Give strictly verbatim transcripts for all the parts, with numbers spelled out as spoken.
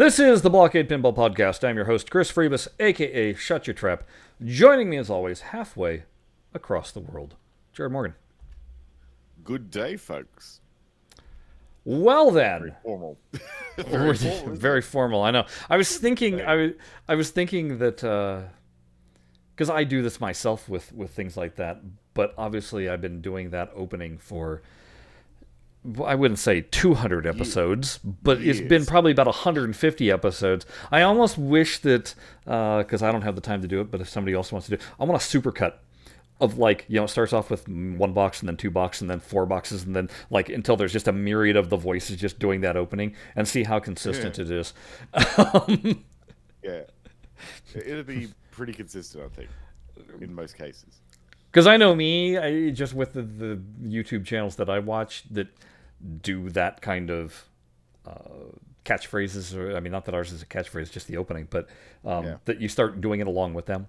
This is the Blockade Pinball Podcast. I'm your host, Chris Freebus, a k a. Shut Your Trap. Joining me, as always, halfway across the world, Jared Morgan. Good day, folks. Well then, very formal. very, formal very formal. I know. I was thinking. I was. I was thinking that because uh, I do this myself with with things like that. But obviously, I've been doing that opening for, I wouldn't say two hundred episodes, yeah. but yes. It's been probably about one hundred fifty episodes. I almost wish that because uh, I don't have the time to do it. But if somebody else wants to do, I want a supercut of, like, you know, it starts off with one box and then two boxes and then four boxes and then, like, until there's just a myriad of the voices just doing that opening and see how consistent yeah. it is. um, yeah. It'll be pretty consistent, I think, in most cases. Because I know me, I, just with the, the YouTube channels that I watch that do that kind of uh, catchphrases, or, I mean, not that ours is a catchphrase, just the opening, but um, yeah. that you start doing it along with them.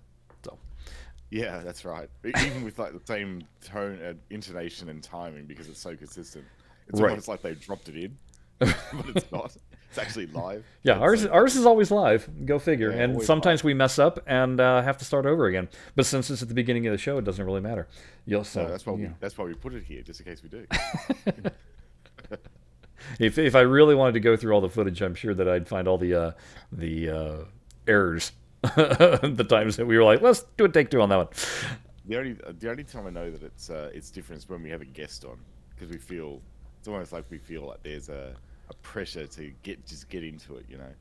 Yeah, that's right. Even with, like, the same tone and intonation and timing, because it's so consistent. It's right. almost like they dropped it in, but it's not. It's actually live. Yeah, ours so. ours is always live. Go figure. Yeah, and sometimes live. we mess up and uh, have to start over again. But since it's at the beginning of the show, it doesn't really matter. You'll, so, no, that's why we, that's why we put it here, just in case we do. if if I really wanted to go through all the footage, I'm sure that I'd find all the uh, the uh, errors. The times that we were like, let's do a take two on that one. The only the only time I know that it's uh, it's different is when we have a guest on, because we feel it's almost like we feel like there's a, a pressure to get just get into it, you know.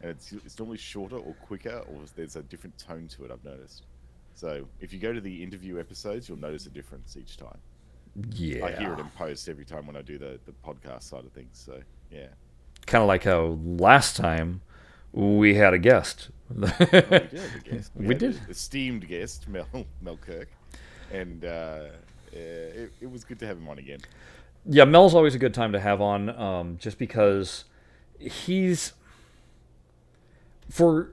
And it's it's normally shorter or quicker, or there's a different tone to it. I've noticed. So if you go to the interview episodes, you'll notice a difference each time. Yeah, I hear it in post every time when I do the the podcast side of things. So yeah, kind of like how last time we had a guest. No, we did have a guest. We, we had did. Esteemed guest, Mel, Mel Kirk. And uh, it, it was good to have him on again. Yeah, Mel's always a good time to have on, um, just because he's, for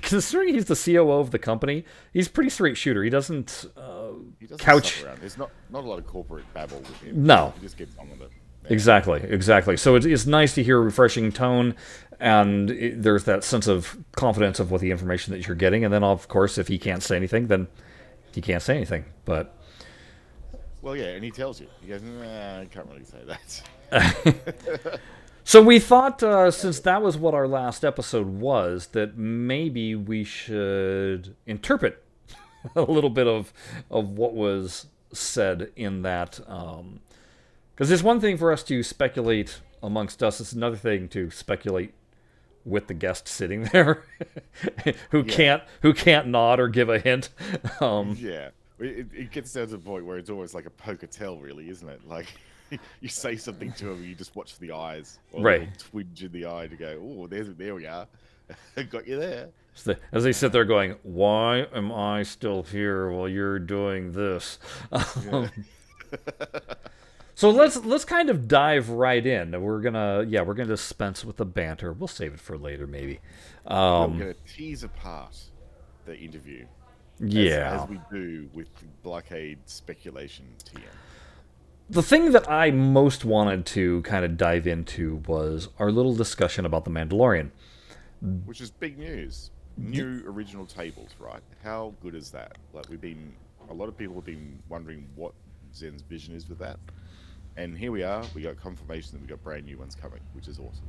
considering he's the C O O of the company, he's a pretty straight shooter. He doesn't, uh, he doesn't couch. There's not, not a lot of corporate babble with him. No. He just gets on with it. Yeah. Exactly, exactly. So it's, it's nice to hear a refreshing tone, and it, there's that sense of confidence of what the information that you're getting. And then, of course, if he can't say anything, then he can't say anything. But well, yeah, and he tells you. He goes, nah, I can't really say that. So we thought, uh, since that was what our last episode was, that maybe we should interpret a little bit of, of what was said in that... Um, because it's one thing for us to speculate amongst us. It's another thing to speculate with the guest sitting there, who yeah. can't who can't nod or give a hint. Um, yeah, it, it gets down to the point where it's almost like a poker tell, really, isn't it? Like you say something to him, you just watch the eyes, or right? A twinge in the eye to go, oh, there's there we are, got you there. So the, as they sit there going, why am I still here while you're doing this? Yeah. So let's let's kind of dive right in. We're gonna yeah we're gonna dispense with the banter. We'll save it for later, maybe. Um, we're gonna tease apart the interview, yeah, as, as we do with Blockade speculation. T M. The thing that I most wanted to kind of dive into was our little discussion about The Mandalorian, which is big news. New original tables, right? How good is that? Like we've been, a lot of people have been wondering what Zen's vision is with that. And here we are, we got confirmation that we got brand new ones coming, which is awesome.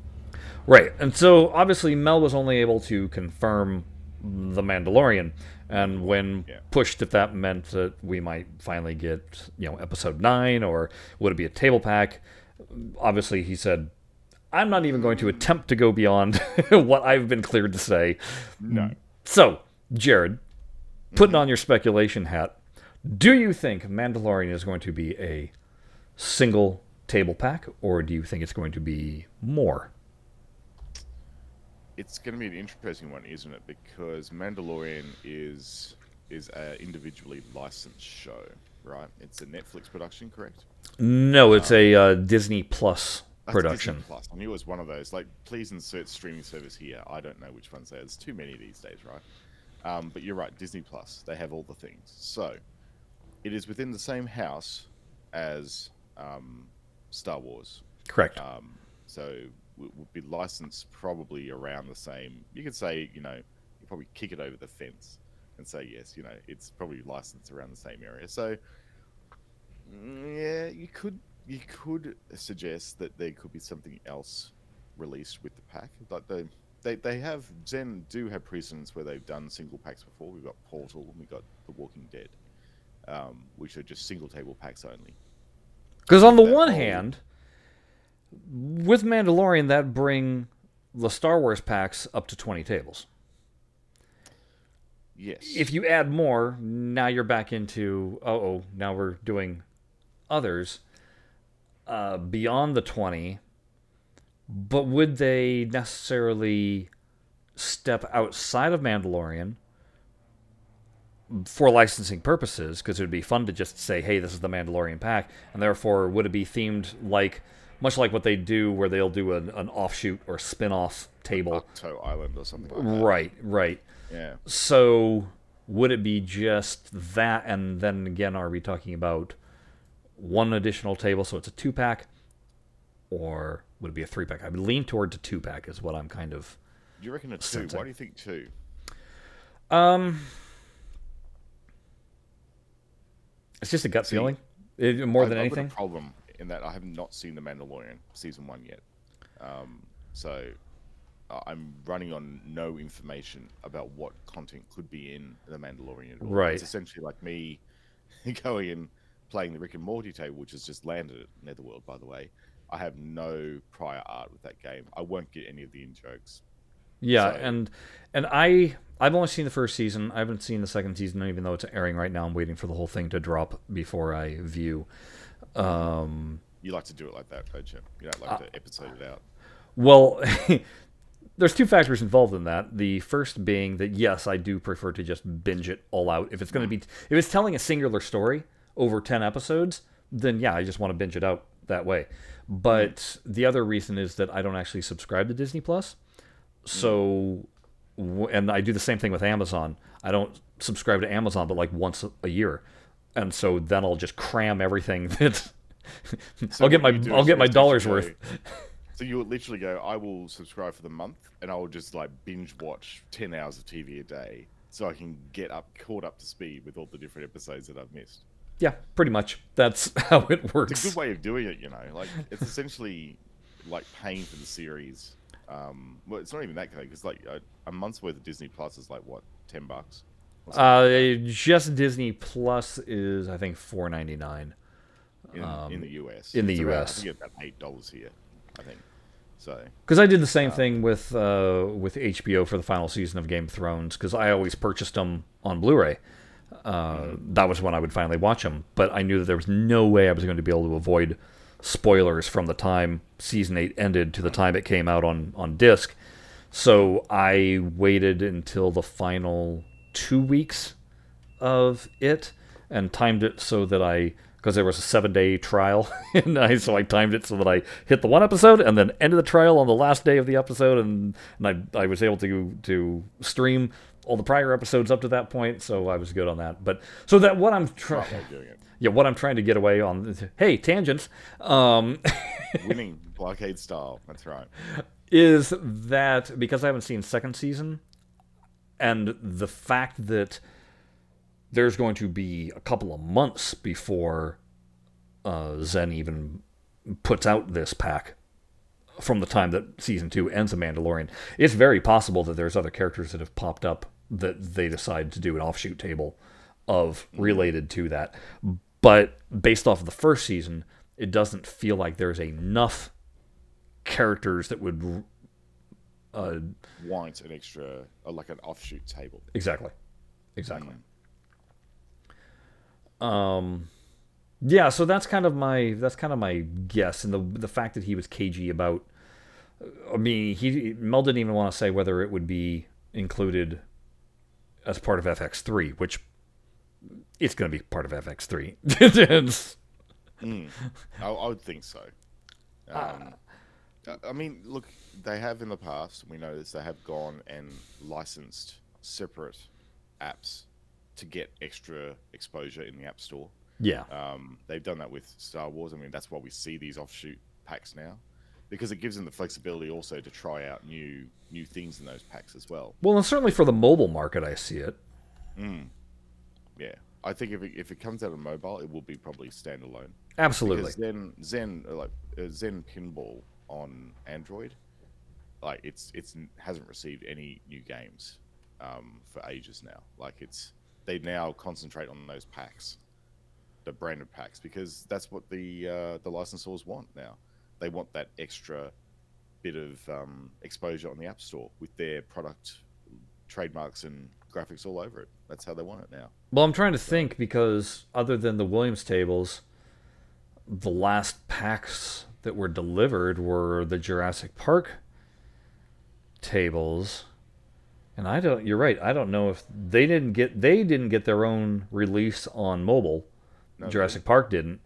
Right, and so obviously Mel was only able to confirm The Mandalorian, and when yeah. pushed, if that meant that we might finally get, you know, episode nine, or would it be a table pack, obviously he said, I'm not even going to attempt to go beyond what I've been cleared to say. No. So, Jared, putting mm-hmm. on your speculation hat, do you think Mandalorian is going to be a single table pack, or do you think it's going to be more? It's going to be an interesting one, isn't it? Because Mandalorian is is an individually licensed show, right? It's a Netflix production, correct? No, it's um, a uh, Disney Plus production. Disney Plus. I knew it was one of those. Like, please insert streaming service here. I don't know which ones they are. There's too many these days, right? Um, but you're right, Disney Plus. They have all the things. So it is within the same house as... Um, Star Wars, correct? Um, so would be licensed probably around the same. You could say, you know, you probably kick it over the fence and say, yes, you know, it's probably licensed around the same area. So, yeah, you could you could suggest that there could be something else released with the pack. Like they they, they have, Zen do have precedents where they've done single packs before. We've got Portal and we've got The Walking Dead, um, which are just single table packs only. Because on the one hand, with Mandalorian, that bring the Star Wars packs up to twenty tables. Yes. If you add more, now you're back into, uh oh, now we're doing others uh, beyond the twenty. But would they necessarily step outside of Mandalorian for licensing purposes? Because it would be fun to just say, hey, this is the Mandalorian pack, and therefore would it be themed like, much like what they do where they'll do an, an offshoot or spin-off table. Octo Island or something like that. Right, right. Yeah. So would it be just that, and then again, are we talking about one additional table, so it's a two-pack, or would it be a three-pack? I would lean towards a two-pack is what I'm kind of... Do you reckon a two? Sensing. Why do you think two? Um... It's just a gut See, feeling, it, more I've, than anything. I've got a problem in that I have not seen The Mandalorian season one yet, um, so I'm running on no information about what content could be in The Mandalorian. At all. Right, it's essentially like me going and playing the Rick and Morty table, which has just landed at Netherworld, by the way. I have no prior art with that game. I won't get any of the in jokes. Yeah, so. and and I. I've only seen the first season. I haven't seen the second season, even though it's airing right now. I'm waiting for the whole thing to drop before I view. Um, you like to do it like that, don't you? You don't like uh, to episode it out. Well, there's two factors involved in that. The first being that, yes, I do prefer to just binge it all out. If it's going to be, if it's telling a singular story over ten episodes, then yeah, I just want to binge it out that way. But mm. the other reason is that I don't actually subscribe to Disney Plus. So... Mm. And I do the same thing with Amazon. I don't subscribe to Amazon, but like once a year, and so then I'll just cram everything that so I'll get my I'll get my dollars worth. So you would literally go, I will subscribe for the month, and I will just like binge watch ten hours of T V a day, so I can get up caught up to speed with all the different episodes that I've missed. Yeah, pretty much. That's how it works. It's a good way of doing it, you know. Like it's essentially like paying for the series. Um, well, it's not even that kind because like a, a month's worth of Disney Plus is like what, ten bucks? Uh, like just Disney Plus is I think four ninety nine. In, um, in the U S. In the it's U S. About, I think about eight dollars here, I think. So. Because I did the same um, thing with uh, with H B O for the final season of Game of Thrones because I always purchased them on Blu-ray. Uh, mm-hmm. That was when I would finally watch them, but I knew that there was no way I was going to be able to avoid spoilers from the time season eight ended to the time it came out on on disc, so I waited until the final two weeks of it and timed it so that I, because there was a seven day trial, and I so I timed it so that I hit the one episode and then ended the trial on the last day of the episode, and and I I was able to to stream all the prior episodes up to that point, so I was good on that. But so that what I'm trying. Yeah, what I'm trying to get away on... Hey, tangents. Um, Winning, blockade style. That's right. Is that because I haven't seen second season, and the fact that there's going to be a couple of months before uh, Zen even puts out this pack from the time that season two ends The Mandalorian, it's very possible that there's other characters that have popped up that they decide to do an offshoot table of related to that. But based off of the first season, it doesn't feel like there's enough characters that would uh, want an extra, like an offshoot table. Exactly, exactly. Mm. Um, yeah. So that's kind of my that's kind of my guess, and the the fact that he was cagey about. I mean, he Mel didn't even want to say whether it would be included as part of F X three, which. It's going to be part of F X three. mm, I, I would think so. Um, uh, I mean, look, they have in the past, we know this, they have gone and licensed separate apps to get extra exposure in the App Store. Yeah. Um, they've done that with Star Wars. I mean, that's why we see these offshoot packs now. because it gives them the flexibility also to try out new new things in those packs as well. Well, and certainly for the mobile market, I see it. Mm. Yeah, I think if it, if it comes out on mobile, it will be probably standalone. Absolutely. Because then Zen like uh, Zen Pinball on Android, like it's it's hasn't received any new games um, for ages now. Like it's they now concentrate on those packs, the branded packs, because that's what the uh, the licensors want now. They want that extra bit of um, exposure on the App Store with their product trademarks and graphics all over it. That's how they want it now. Well, I'm trying to think, because other than the Williams tables, the last packs that were delivered were the Jurassic Park tables, and I don't. You're right. I don't know if they didn't get they didn't get their own release on mobile. No, Jurassic Park didn't.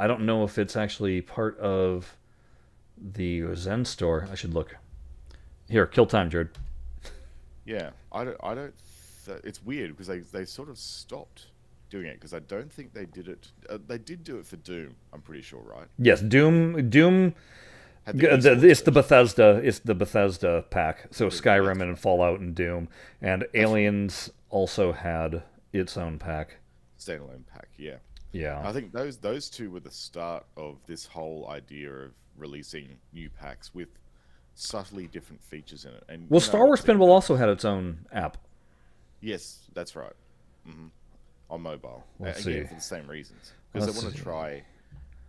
I don't know if it's actually part of the Zen store. I should look. Here, kill time, Jared. Yeah, I don't. I don't it's weird because they they sort of stopped doing it, because I don't think they did it. Uh, they did do it for Doom. I'm pretty sure, right? Yes, Doom. Doom. The the, it's the Bethesda. It's the Bethesda pack. So Skyrim and Fallout and Doom and Aliens also had its own pack. Standalone pack. Yeah. Yeah. I think those those two were the start of this whole idea of releasing new packs with subtly different features in it. And well, you know, Star Wars Pinball also had its own app. Yes, that's right. Mm-hmm. On mobile, Let's again see. for the same reasons, because they want to try,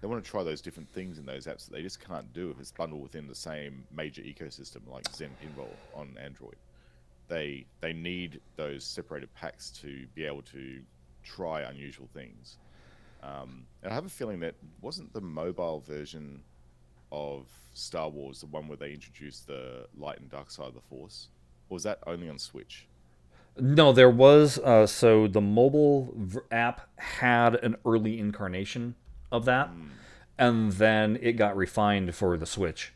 they want to try those different things in those apps that they just can't do if it's bundled within the same major ecosystem like Zen Pinball on Android. They they need those separated packs to be able to try unusual things. Um, and I have a feeling that wasn't the mobile version of Star Wars the one where they introduced the light and dark side of the Force, or was that only on Switch? No, there was. Uh, so the mobile v app had an early incarnation of that, mm. and then it got refined for the Switch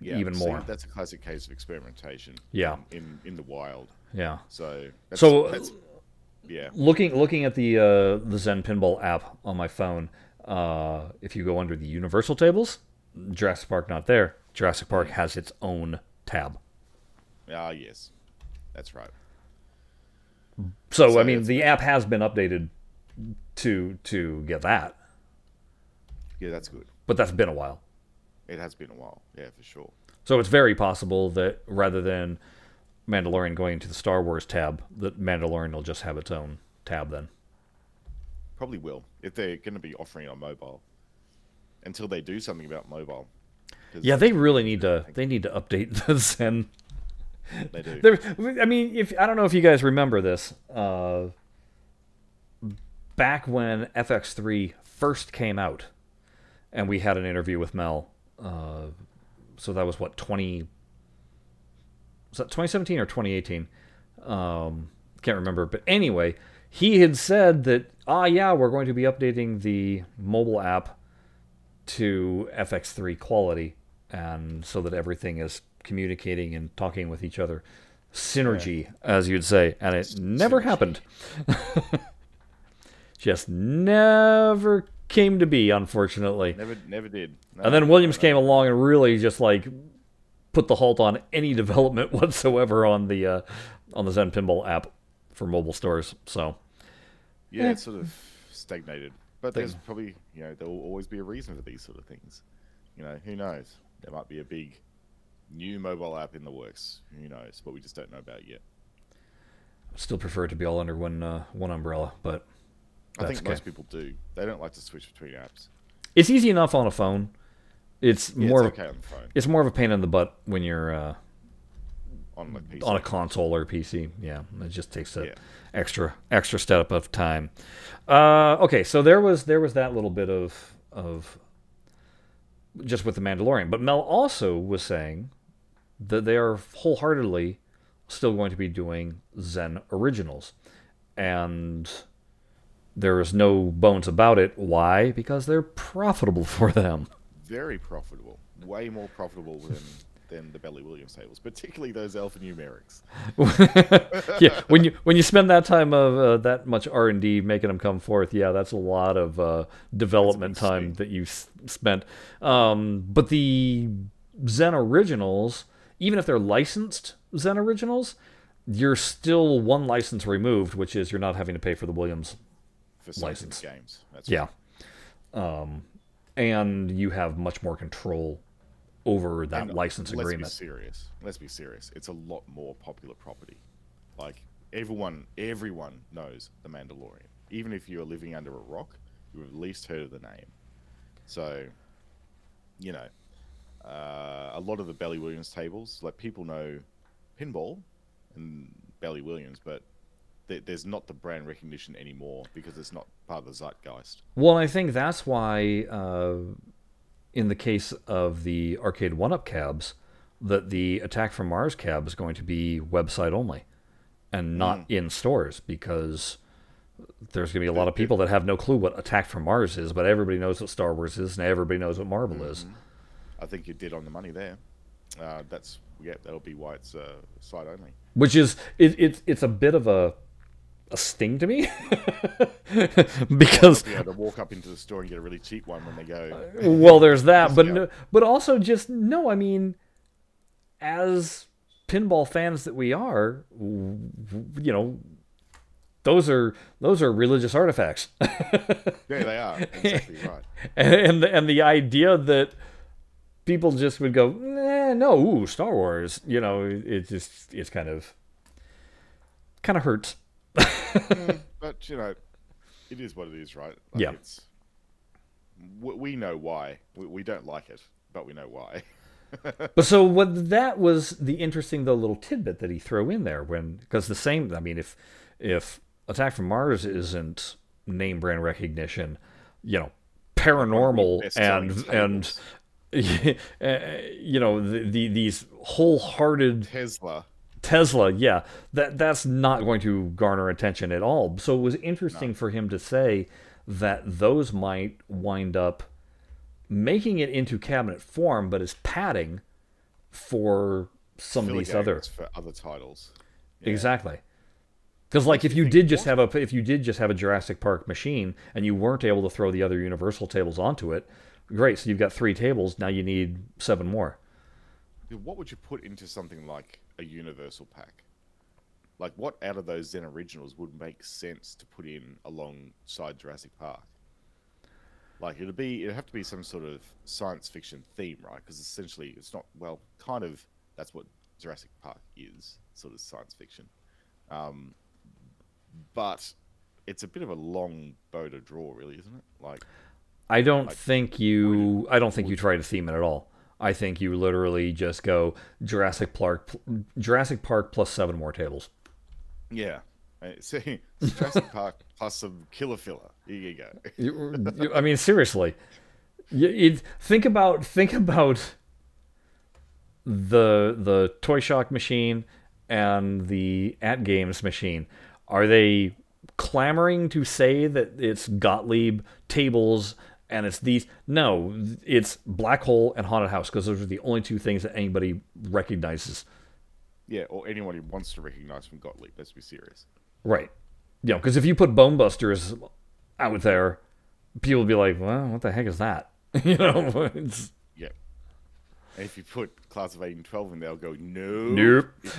yeah, even so more. That's a classic case of experimentation. Yeah, in in, in the wild. Yeah. So that's, so that's, yeah. Looking looking at the uh, the Zen Pinball app on my phone, uh, if you go under the Universal tables, Jurassic Park not there. Jurassic Park has its own tab. Ah, uh, yes, that's right. So, so I mean, the app has been updated to to get that. Yeah, that's good. But that's been a while. It has been a while, yeah, for sure. So it's very possible that rather than Mandalorian going to the Star Wars tab, that Mandalorian will just have its own tab then. Probably will, if they're going to be offering it on mobile. Until they do something about mobile. Yeah, they really need to. They need to update the Zen. They do. There, I mean, if I don't know if you guys remember this, uh, back when F X three first came out, and we had an interview with Mel. Uh, so that was what twenty. Was that twenty seventeen or twenty eighteen? Um, can't remember. But anyway, he had said that ah yeah, we're going to be updating the mobile app to F X three quality, and so that everything is communicating and talking with each other, synergy, yeah. as you'd say, and it never synergy. happened. Just never came to be, unfortunately. Never, never did. No, and then Williams no, no. came along and really just like put the halt on any development whatsoever on the uh, on the Zen Pinball app for mobile stores. So yeah, eh. it sort of stagnated. But Thing. there's probably you know there will always be a reason for these sort of things. You know, who knows? There might be a big new mobile app in the works. Who knows? But we just don't know about it yet. I still prefer it to be all under one uh, one umbrella, but that's I think okay. most people do. They don't like to switch between apps. It's easy enough on a phone. It's yeah, more it's okay of, on the phone. It's more of a pain in the butt when you're uh, on, like P C. on a console or P C. Yeah, it just takes an yeah. extra extra step of time. Uh, okay, so there was there was that little bit of of just with the Mandalorian, but Mel also was saying that they are wholeheartedly still going to be doing Zen originals. And there is no bones about it. Why? Because they're profitable for them. Very profitable. Way more profitable than, than the Belly Williams tables, particularly those alphanumerics. yeah, when you when you spend that time of uh, that much R and D making them come forth, yeah, that's a lot of uh, development time that you s spent. Um, but the Zen originals, even if they're licensed Zen originals, you're still one license removed, which is you're not having to pay for the Williams for license games. That's yeah, right. um, and you have much more control over that and license let's agreement. Let's be serious. Let's be serious. It's a lot more popular property. Like everyone, everyone knows The Mandalorian. Even if you are living under a rock, you have at least heard of the name. So, you know, uh, a lot of the Bally Williams tables, like people know pinball and Bally Williams, but th there's not the brand recognition anymore because it's not part of the zeitgeist. Well, I think that's why, uh, in the case of the Arcade one up cabs, that the Attack from Mars cab is going to be website only and not mm. in stores, because there's going to be a lot of people that have no clue what Attack from Mars is, but everybody knows what Star Wars is and everybody knows what Marvel mm-hmm. is. I think you did on the money there. Uh, that's yeah, that'll be why it's uh, site only. Which is it, it, it's a bit of a a sting to me because well, yeah, to walk up into the store and get a really cheap one when they go. Uh, well, there's that, but no, but also just no. I mean, as pinball fans that we are, you know. Those are those are religious artifacts. Yeah, they are. Exactly right. And, and and the idea that people just would go, eh, no, ooh, Star Wars. You know, it just it's kind of kind of hurts. Yeah, but you know, it is what it is, right? Like yeah. It's, we know why we, we don't like it, but we know why. But so what? That was the interesting though little tidbit that he threw in there when because the same. I mean, if if Attack from Mars isn't name brand recognition, you know, paranormal and tables. And you know the, the these wholehearted Tesla Tesla yeah that that's not going to garner attention at all. So it was interesting no. for him to say that those might wind up making it into cabinet form, but as padding for some of these other for other titles. Yeah. Exactly. Because like if you did just have a if you did just have a Jurassic Park machine and you weren't able to throw the other Universal tables onto it, great. So you've got three tables now. You need seven more. What would you put into something like a Universal pack? Like what out of those Zen originals would make sense to put in alongside Jurassic Park? Like it'd be it'd have to be some sort of science fiction theme, right? Because essentially it's not well, kind of that's what Jurassic Park is, sort of science fiction. Um, But it's a bit of a long bow to draw, really, isn't it? Like, I don't like, think you. I don't think you try to theme it at all. I think you literally just go Jurassic Park, Jurassic Park plus seven more tables. Yeah, see, Jurassic Park plus some killer filler. Here you go. I mean, seriously, you, you, think about think about the the Toy Shock machine and the AtGames machine. Are they clamoring to say that it's Gottlieb tables and it's these? No, it's Black Hole and Haunted House because those are the only two things that anybody recognizes. Yeah, or anyone who wants to recognize from Gottlieb. Let's be serious. Right. Yeah, you because know, if you put Bonebusters out there, people would be like, well, what the heck is that? You know? It's... Yeah. And if you put Class of eighteen twelve in, they'll go, no. Nope. If,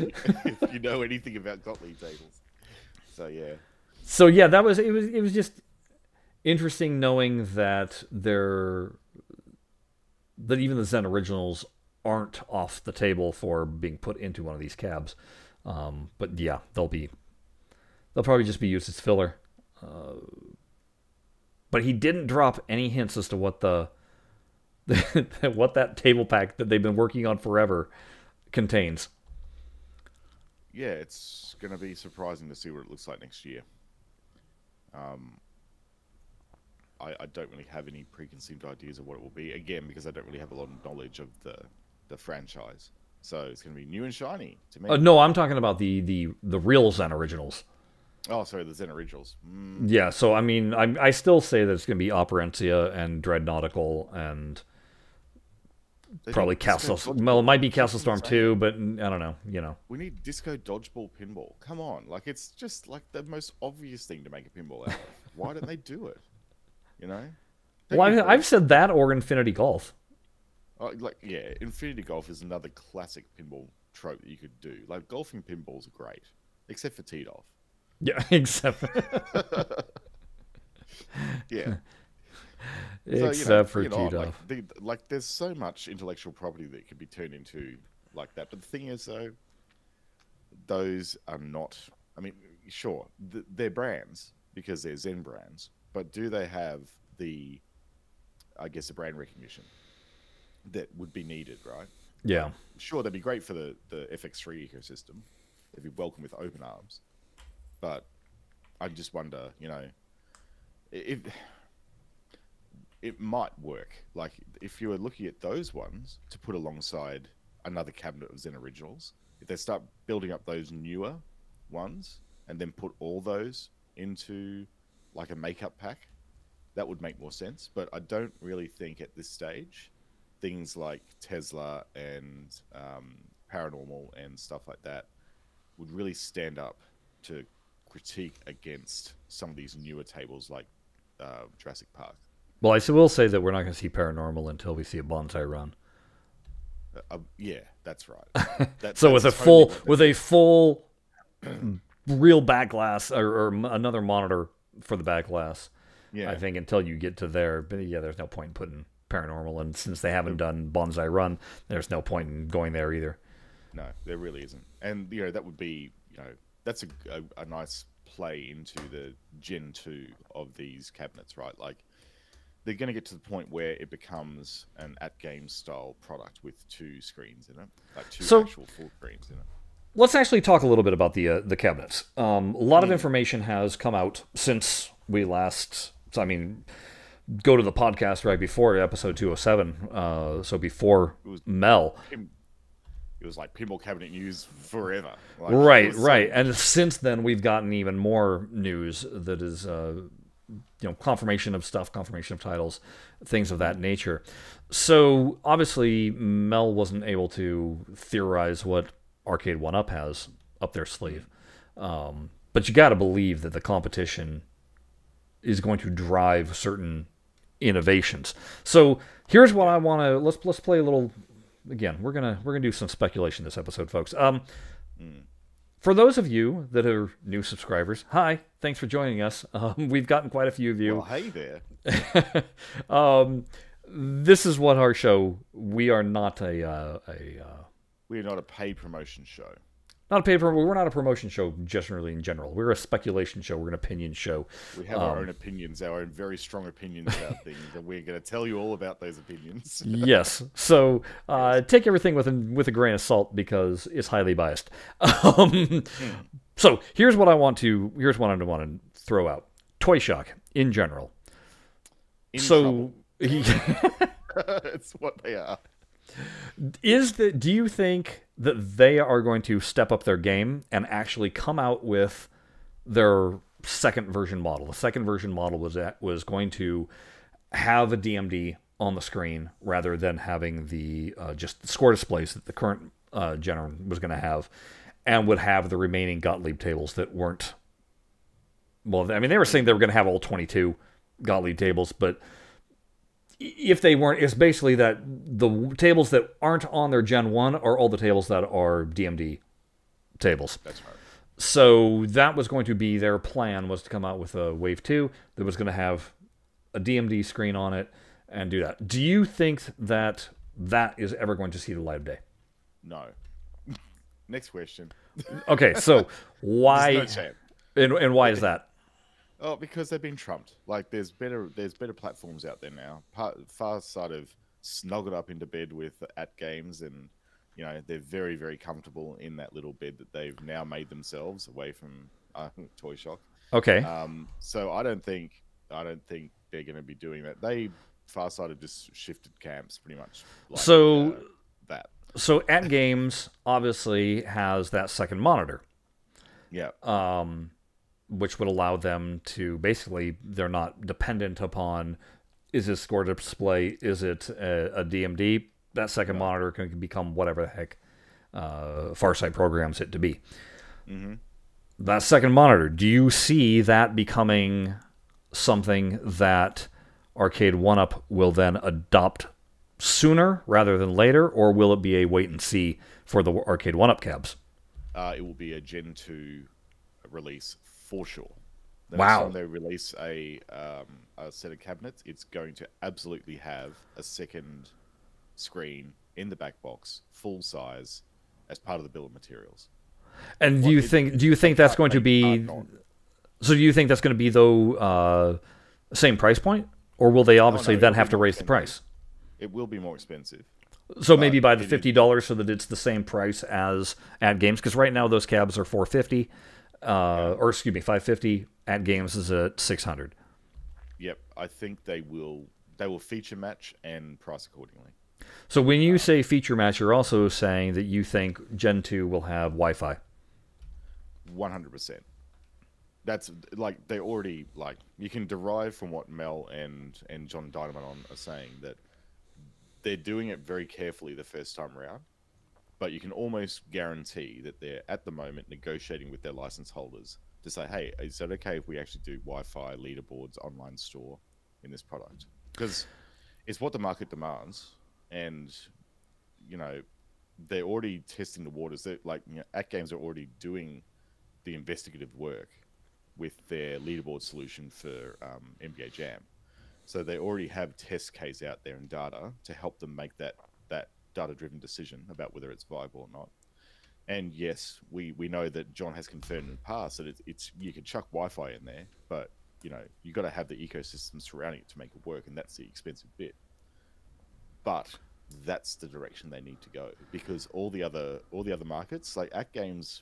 if you know anything about Gottlieb tables. So yeah, so yeah, that was it. Was it was just interesting knowing that there that even the Zen originals aren't off the table for being put into one of these cabs. Um, but yeah, they'll be they'll probably just be used as filler. Uh, but he didn't drop any hints as to what the what that table pack that they've been working on forever contains. Yeah, it's going to be surprising to see what it looks like next year. Um, I, I don't really have any preconceived ideas of what it will be, again, because I don't really have a lot of knowledge of the, the franchise. So it's going to be new and shiny to me. Uh, no, I'm talking about the, the, the real Zen originals. Oh, sorry, the Zen originals. Mm. Yeah, so I mean, I, I still say that it's going to be Operentia and Dreadnautical and... They probably Castle. Well, it might be Castle Storm two, but I don't know. You know, we need Disco Dodgeball Pinball. Come on, like it's just like the most obvious thing to make a pinball out of. Why don't they do it? You know. Don't well, I've, I've said that or Infinity Golf. Uh, like, yeah, infinity golf is another classic pinball trope that you could do. Like, golfing pinballs are great, except for teed off. Yeah, except for... yeah. Except so, you know, for you know, teed like, off. The, like, there's so much intellectual property that can be turned into like that. But the thing is, though, those are not... I mean, sure, th they're brands because they're Zen brands, but do they have the, I guess, the brand recognition that would be needed, right? Yeah. Um, sure, that'd be great for the, the F X three ecosystem. It'd be welcome with open arms. But I just wonder, you know, if it might work. Like, if you were looking at those ones to put alongside another cabinet of Zen Originals, if they start building up those newer ones and then put all those into like a makeup pack, that would make more sense. But I don't really think at this stage things like Tesla and um, Paranormal and stuff like that would really stand up to critique against some of these newer tables like uh, Jurassic Park. Well, I will say that we're not going to see Paranormal until we see a bonsai run. Uh, uh, yeah, that's right. That, so that's with a totally full different. with a full real back glass or, or another monitor for the back glass. Yeah, I think until you get to there, but yeah, there's no point in putting Paranormal, and since they haven't done Bonsai Run, there's no point in going there either. No, there really isn't. And you know, that would be, you know, that's a, a, a nice play into the Gen two of these cabinets, right? Like, they're going to get to the point where it becomes an AtGames style product with two screens in it, like two so, actual full screens in it. Let's actually talk a little bit about the uh, the cabinets. Um, a lot of information has come out since we last. I mean, go to the podcast right before episode two oh seven. Uh, so before it was, Mel, it was like pinball cabinet news forever. Like, right, right. So and since then, we've gotten even more news that is, uh, you know, confirmation of stuff, confirmation of titles, things of that nature. So obviously, Mel wasn't able to theorize what Arcade one up has up their sleeve. Um, but you got to believe that the competition is going to drive certain innovations. So here's what I want to, let's let's play a little, again, we're going to we're going to do some speculation this episode, folks. Um, for those of you that are new subscribers, hi, thanks for joining us. Um, we've gotten quite a few of you. Well, hey there. um, this is what our show, we are not a... Uh, a uh, We're not a paid promotion show. Not a paid promotion. We're not a promotion show generally in general. We're a speculation show. We're an opinion show. We have um, our own opinions, our own very strong opinions about things, and we're going to tell you all about those opinions. Yes. So uh, take everything with a, with a grain of salt because it's highly biased. Um, hmm. So here's what I want to here's what I want to throw out. Toy Shock in general. In so he, it's what they are. Is that, do you think that they are going to step up their game and actually come out with their second version model? The second version model was that was going to have a D M D on the screen rather than having the uh, just the score displays that the current uh, gen was going to have, and would have the remaining Gottlieb tables that weren't. Well, I mean, they were saying they were going to have all twenty-two Gottlieb tables, but if they weren't, it's basically that the tables that aren't on their Gen one are all the tables that are D M D tables. That's right. So that was going to be their plan, was to come out with a Wave two that was going to have a D M D screen on it and do that. Do you think that that is ever going to see the light of day? No. Next question. Okay, so why? There's no chance. And, and why is that? Oh, because they've been trumped. Like, there's better, there's better platforms out there now. Farsight have snuggled up into bed with AtGames, and you know they're very, very comfortable in that little bed that they've now made themselves, away from uh, Toy Shock. Okay. Um. So I don't think, I don't think they're going to be doing that. They Farsight have just shifted camps pretty much. Like, so uh, that. So AtGames obviously has that second monitor. Yeah. Um. Which would allow them to basically, they're not dependent upon, is it score display, is it a, a D M D? That second yeah. monitor can become whatever the heck uh, Farsight programs it to be. Mm-hmm. That second monitor, do you see that becoming something that Arcade one up will then adopt sooner rather than later, or will it be a wait and see for the Arcade one up cabs? Uh, it will be a Gen two release for sure. The wow. next time they release a, um, a set of cabinets, it's going to absolutely have a second screen in the back box, full size, as part of the bill of materials. And do you think do you think that's going to be so? Do you think that's going to be though uh, same price point, or will they obviously then have to raise the price? It will be more expensive. So maybe by the fifty dollars, so that it's the same price as AtGames, because right now those cabs are four fifty, uh, or excuse me, five fifty. AtGames is at six hundred. Yep, I think they will. They will feature match and price accordingly. So when you say feature match, you're also saying that you think Gen two will have Wi-Fi. one hundred percent. That's like, they already, like, you can derive from what Mel and, and John Dynaman are saying that they're doing it very carefully the first time around, but you can almost guarantee that they're at the moment negotiating with their license holders to say, hey, is that okay if we actually do Wi-Fi, leaderboards, online store in this product? Because it's what the market demands. And, you know, they're already testing the waters. They're, like, you know, AtGames are already doing the investigative work with their leaderboard solution for um, N B A Jam. So they already have test case out there and data to help them make that, that data-driven decision about whether it's viable or not. And, yes, we, we know that John has confirmed in the past that it's, it's you can chuck Wi-Fi in there, but, you know, you've got to have the ecosystem surrounding it to make it work, and that's the expensive bit. But that's the direction they need to go, because all the other all the other markets, like AtGames,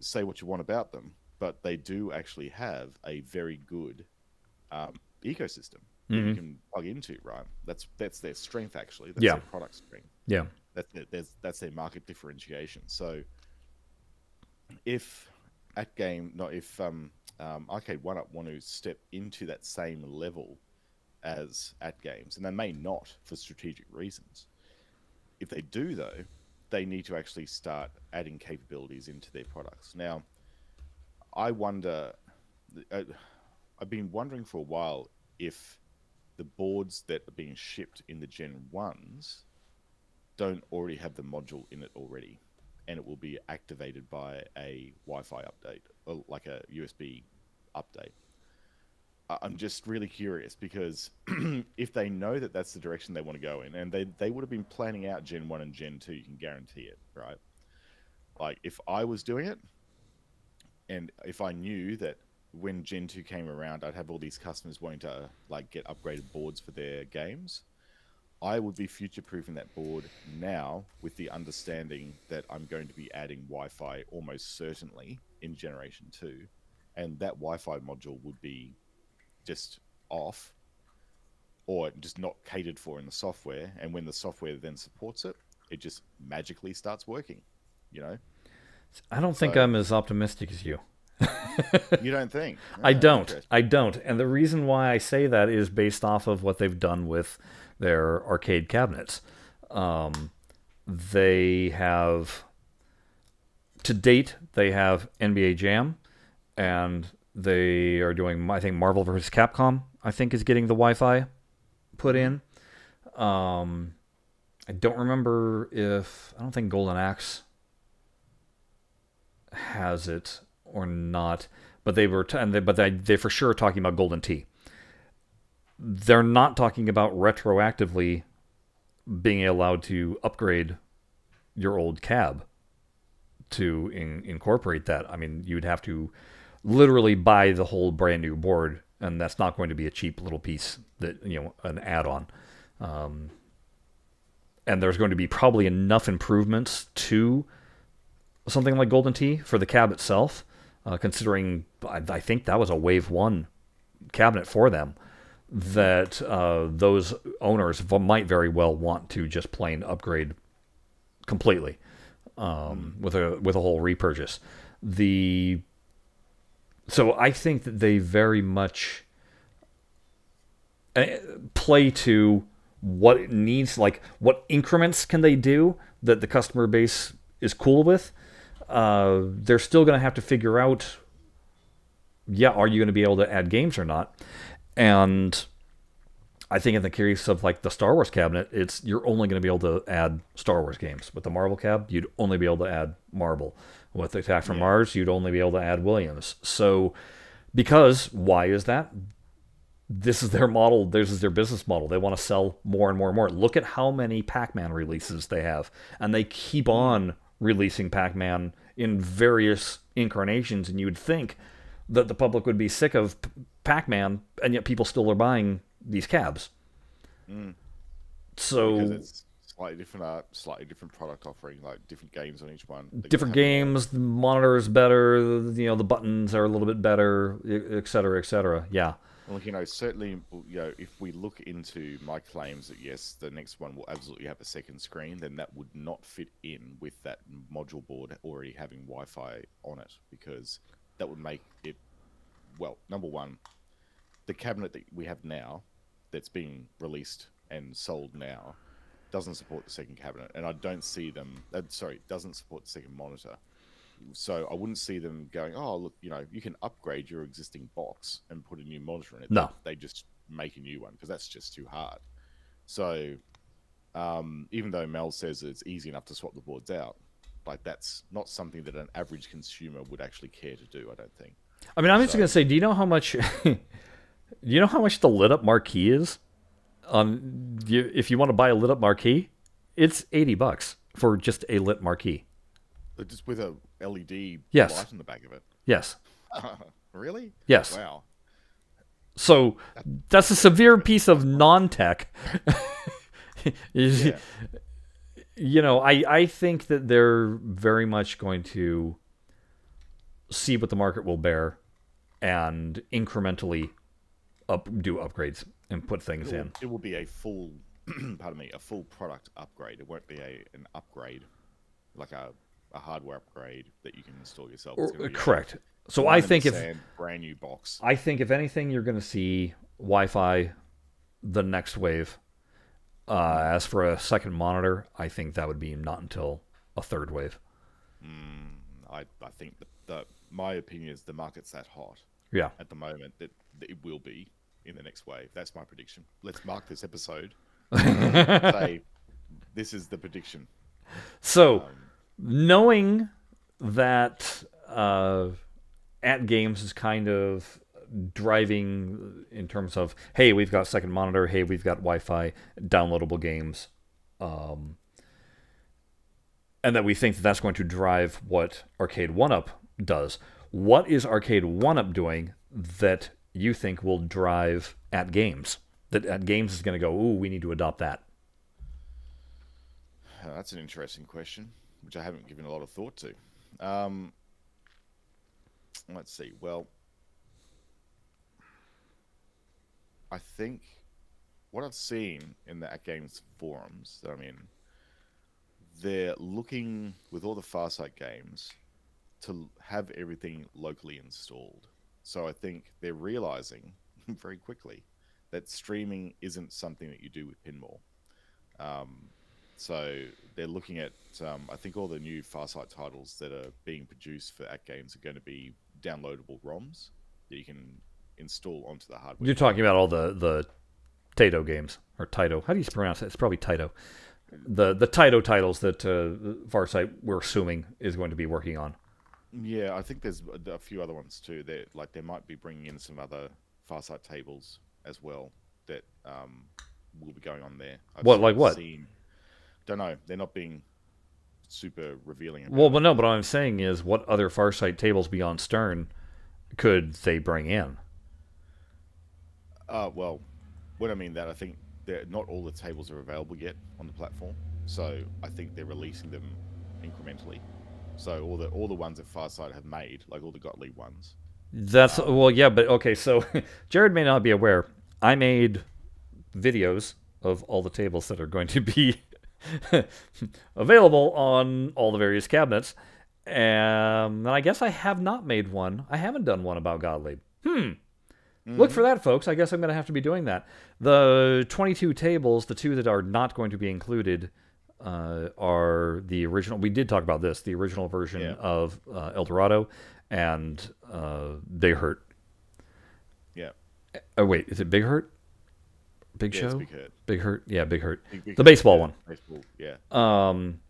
say what you want about them, but they do actually have a very good um, ecosystem mm-hmm. that you can plug into, right? That's that's their strength, actually. That's yeah. their product strength. Yeah. That's their, that's their market differentiation. So if AtGame, not if um, um, Arcade one up want to step into that same level as AtGames, and they may not for strategic reasons. If they do, though, they need to actually start adding capabilities into their products. Now, I wonder, I've been wondering for a while if the boards that are being shipped in the Gen ones don't already have the module in it already, and it will be activated by a Wi-Fi update, or like a U S B update. I'm just really curious, because if they know that that's the direction they want to go in, and they, they would have been planning out Gen one and Gen two, you can guarantee it, right? Like, if I was doing it, and if I knew that when Gen two came around, I'd have all these customers wanting to, like, get upgraded boards for their games, I would be future-proofing that board now with the understanding that I'm going to be adding Wi-Fi almost certainly in Generation two, and that Wi-Fi module would be just off or just not catered for in the software, and when the software then supports it, it just magically starts working, you know? I don't so, think I'm as optimistic as you. You don't think? No, I don't. I don't. And the reason why I say that is based off of what they've done with their arcade cabinets. Um, they have, to date, they have N B A Jam, and they are doing, I think, Marvel versus Capcom, I think, is getting the Wi-Fi put in. Um, I don't remember if... I don't think Golden Axe has it or not. But they were... And they, but they, they for sure are talking about Golden Tee. They're not talking about retroactively being allowed to upgrade your old cab to in, incorporate that. I mean, you'd have to literally buy the whole brand new board, and that's not going to be a cheap little piece that, you know, an add-on. Um, and there's going to be probably enough improvements to something like Golden Tee for the cab itself, uh, considering I, I think that was a wave one cabinet for them, that uh, those owners might very well want to just plain upgrade completely um, with a with a whole repurchase. The So I think that they very much play to what it needs, like what increments can they do that the customer base is cool with. Uh, they're still going to have to figure out, yeah, are you going to be able to add games or not? And I think in the case of like the Star Wars cabinet, it's you're only going to be able to add Star Wars games. With the Marvel cab, you'd only be able to add Marvel. With Attack from yeah. Mars, you'd only be able to add Williams. So, because why is that? This is their model. This is their business model. They want to sell more and more and more. Look at how many Pac-Man releases they have. And they keep on releasing Pac-Man in various incarnations. And you would think that the public would be sick of Pac-Man, and yet people still are buying these cabs. Mm. So... Because it's slightly different art, slightly different product offering, like different games on each one. Different games, the monitor is better, you know, the buttons are a little bit better, et cetera, et cetera. Yeah. Well, you know, certainly, you know, if we look into my claims that yes, the next one will absolutely have a second screen, then that would not fit in with that module board already having Wi-Fi on it, because that would make it, well, number one, the cabinet that we have now, that's being released and sold now, doesn't support the second cabinet, and I don't see them. Uh, sorry, doesn't support the second monitor. So I wouldn't see them going, oh, look, you know, you can upgrade your existing box and put a new monitor in it. No. They just make a new one because that's just too hard. So um, even though Mel says it's easy enough to swap the boards out, like that's not something that an average consumer would actually care to do, I don't think. I mean, I'm so, just going to say, do you know how much do you know how much the lit up marquee is? Um, you, if you want to buy a lit up marquee, it's eighty bucks for just a lit marquee. Just with a L E D yes. light in the back of it. Yes. Uh, really? Yes. Wow. So that's a severe piece of non-tech. yeah. You know, I, I think that they're very much going to see what the market will bear and incrementally up do upgrades and put things it will, in. It will be a full, pardon me, a full product upgrade. It won't be a an upgrade, like a... a hardware upgrade that you can install yourself. Correct. So I think if brand new box, I think if anything, you're going to see Wi-Fi, the next wave. Uh, as for a second monitor, I think that would be not until a third wave. Mm, I I think that the, my opinion is the market's that hot. Yeah. At the moment, that it, it will be in the next wave. That's my prediction. Let's mark this episode. Say this is the prediction. So. Um, Knowing that uh, AtGames is kind of driving in terms of, hey, we've got second monitor, hey, we've got Wi-Fi, downloadable games, um, and that we think that that's going to drive what Arcade one up does. What is Arcade one up doing that you think will drive AtGames? That AtGames is going to go, ooh, we need to adopt that. Oh, that's an interesting question, which I haven't given a lot of thought to. Um, let's see. Well, I think what I've seen in the AtGames forums that I'm in, they're looking, with all the Farsight games, to have everything locally installed. So I think they're realizing very quickly that streaming isn't something that you do with pinball. Um, So they're looking at, um, I think all the new Farsight titles that are being produced for AtGames are going to be downloadable ROMs that you can install onto the hardware. You're talking about all the, the Taito games, or Taito. How do you pronounce it? It's probably Taito. The the Taito titles that uh, Farsight, we're assuming, is going to be working on. Yeah, I think there's a few other ones too. They're, like they might be bringing in some other Farsight tables as well that um, will be going on there. I've what, like what? Seen, don't know. They're not being super revealing. About well, but no. But what I'm saying is, what other Farsight tables beyond Stern could they bring in? Uh, well, what I mean that I think that not all the tables are available yet on the platform, so I think they're releasing them incrementally. So all the all the ones that Farsight have made, like all the Gottlieb ones. That's um, well, yeah, but okay. So Jared may not be aware. I made videos of all the tables that are going to be available on all the various cabinets, um, and I guess I have not made one. I haven't done one about Gottlieb. Hmm. Mm-hmm. Look for that, folks. I guess I'm going to have to be doing that. The twenty-two tables, the two that are not going to be included, uh, are the original. We did talk about this. The original version yeah. of uh, El Dorado and uh, Big Hurt. Yeah. Oh wait, is it Big Hurt? Big yeah, Show? Big Hurt. Big Hurt. Yeah, Big Hurt. Big, big the baseball Hurt. one. Baseball, yeah. Um,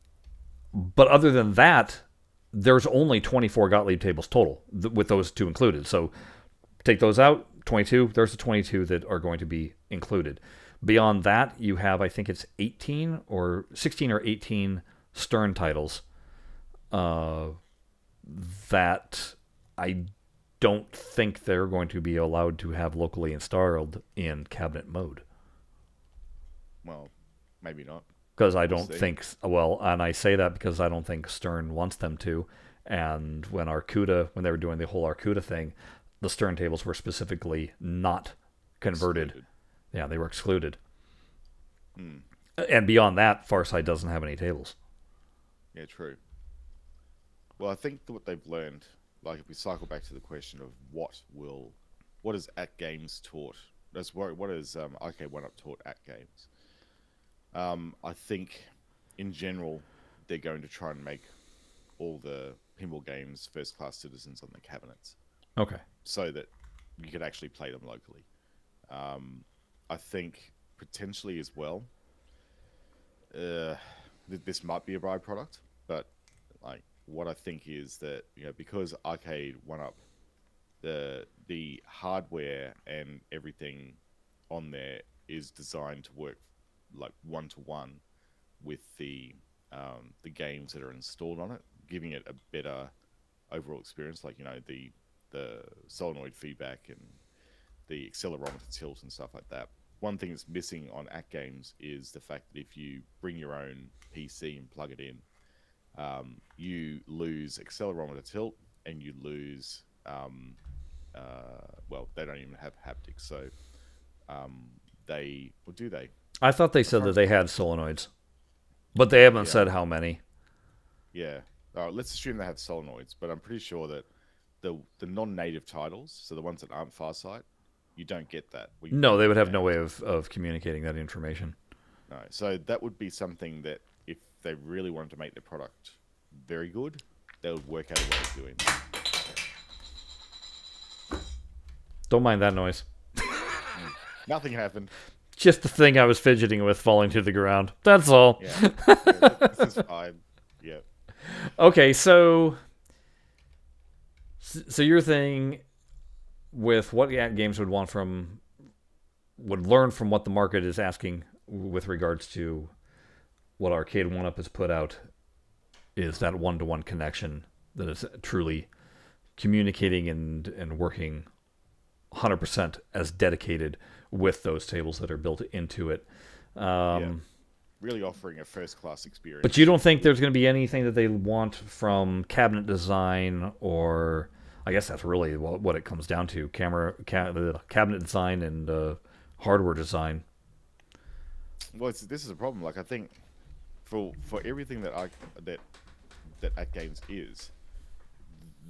but other than that, there's only twenty-four Gottlieb tables total, th with those two included. So take those out, twenty-two. There's the twenty-two that are going to be included. Beyond that, you have, I think it's eighteen or sixteen or eighteen Stern titles uh, that I don't think they're going to be allowed to have locally installed in cabinet mode. Well, maybe not. Because I don't think, well, and I say that because I don't think Stern wants them to. And when Arcuda, when they were doing the whole Arcuda thing, the Stern tables were specifically not converted. Excluded. Yeah, they were excluded. Hmm. And beyond that, Farsight doesn't have any tables. Yeah, true. Well, I think that what they've learned, like if we cycle back to the question of what will, what is AtGames taught? That's what, what is um, Arcade one up taught AtGames? Um, I think, in general, they're going to try and make all the pinball games first-class citizens on the cabinets. Okay. So that you could actually play them locally. Um, I think, potentially as well, uh, th this might be a byproduct, but like what I think is that, you know, because Arcade one up, the, the hardware and everything on there is designed to work like one-to-one -one with the um, the games that are installed on it, giving it a better overall experience, like, you know, the the solenoid feedback and the accelerometer tilt and stuff like that. One thing that's missing on AtGames is the fact that if you bring your own P C and plug it in, um, you lose accelerometer tilt and you lose, um, uh, well, they don't even have haptics, so um, they, or do they? I thought they said that they had solenoids, but they haven't yeah. said how many. Yeah, uh, let's assume they have solenoids, but I'm pretty sure that the the non-native titles, so the ones that aren't Farsight, you don't get that. We no, they would have no way of, of communicating that information. No, so that would be something that if they really wanted to make their product very good, they would work out a way of doing it. Don't mind that noise. Nothing happened. Just the thing I was fidgeting with falling to the ground. That's all. Yeah. Yeah, this is fine. Yeah. Okay, so so your thing with what AtGames would want from would learn from what the market is asking with regards to what Arcade one up has put out is that one-to-one connection that is truly communicating and and working one hundred percent as dedicated with those tables that are built into it. Um, yeah. Really offering a first-class experience. But you don't think there's going to be anything that they want from cabinet design or... I guess that's really what it comes down to. Camera, ca cabinet design and uh, hardware design. Well, it's, this is a problem. Like, I think for for everything that I that that AtGames is,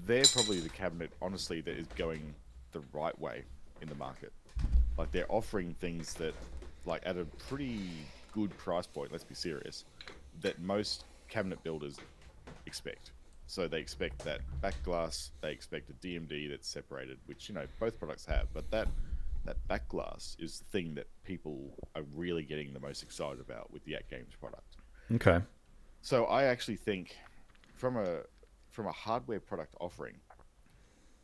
they're probably the cabinet, honestly, that is going the right way in the market. Like, they're offering things that, like, at a pretty good price point, let's be serious, that most cabinet builders expect. So they expect that back glass, they expect a D M D that's separated, which, you know, both products have, but that that back glass is the thing that people are really getting the most excited about with the AtGames product. Okay. So I actually think from a from a hardware product offering,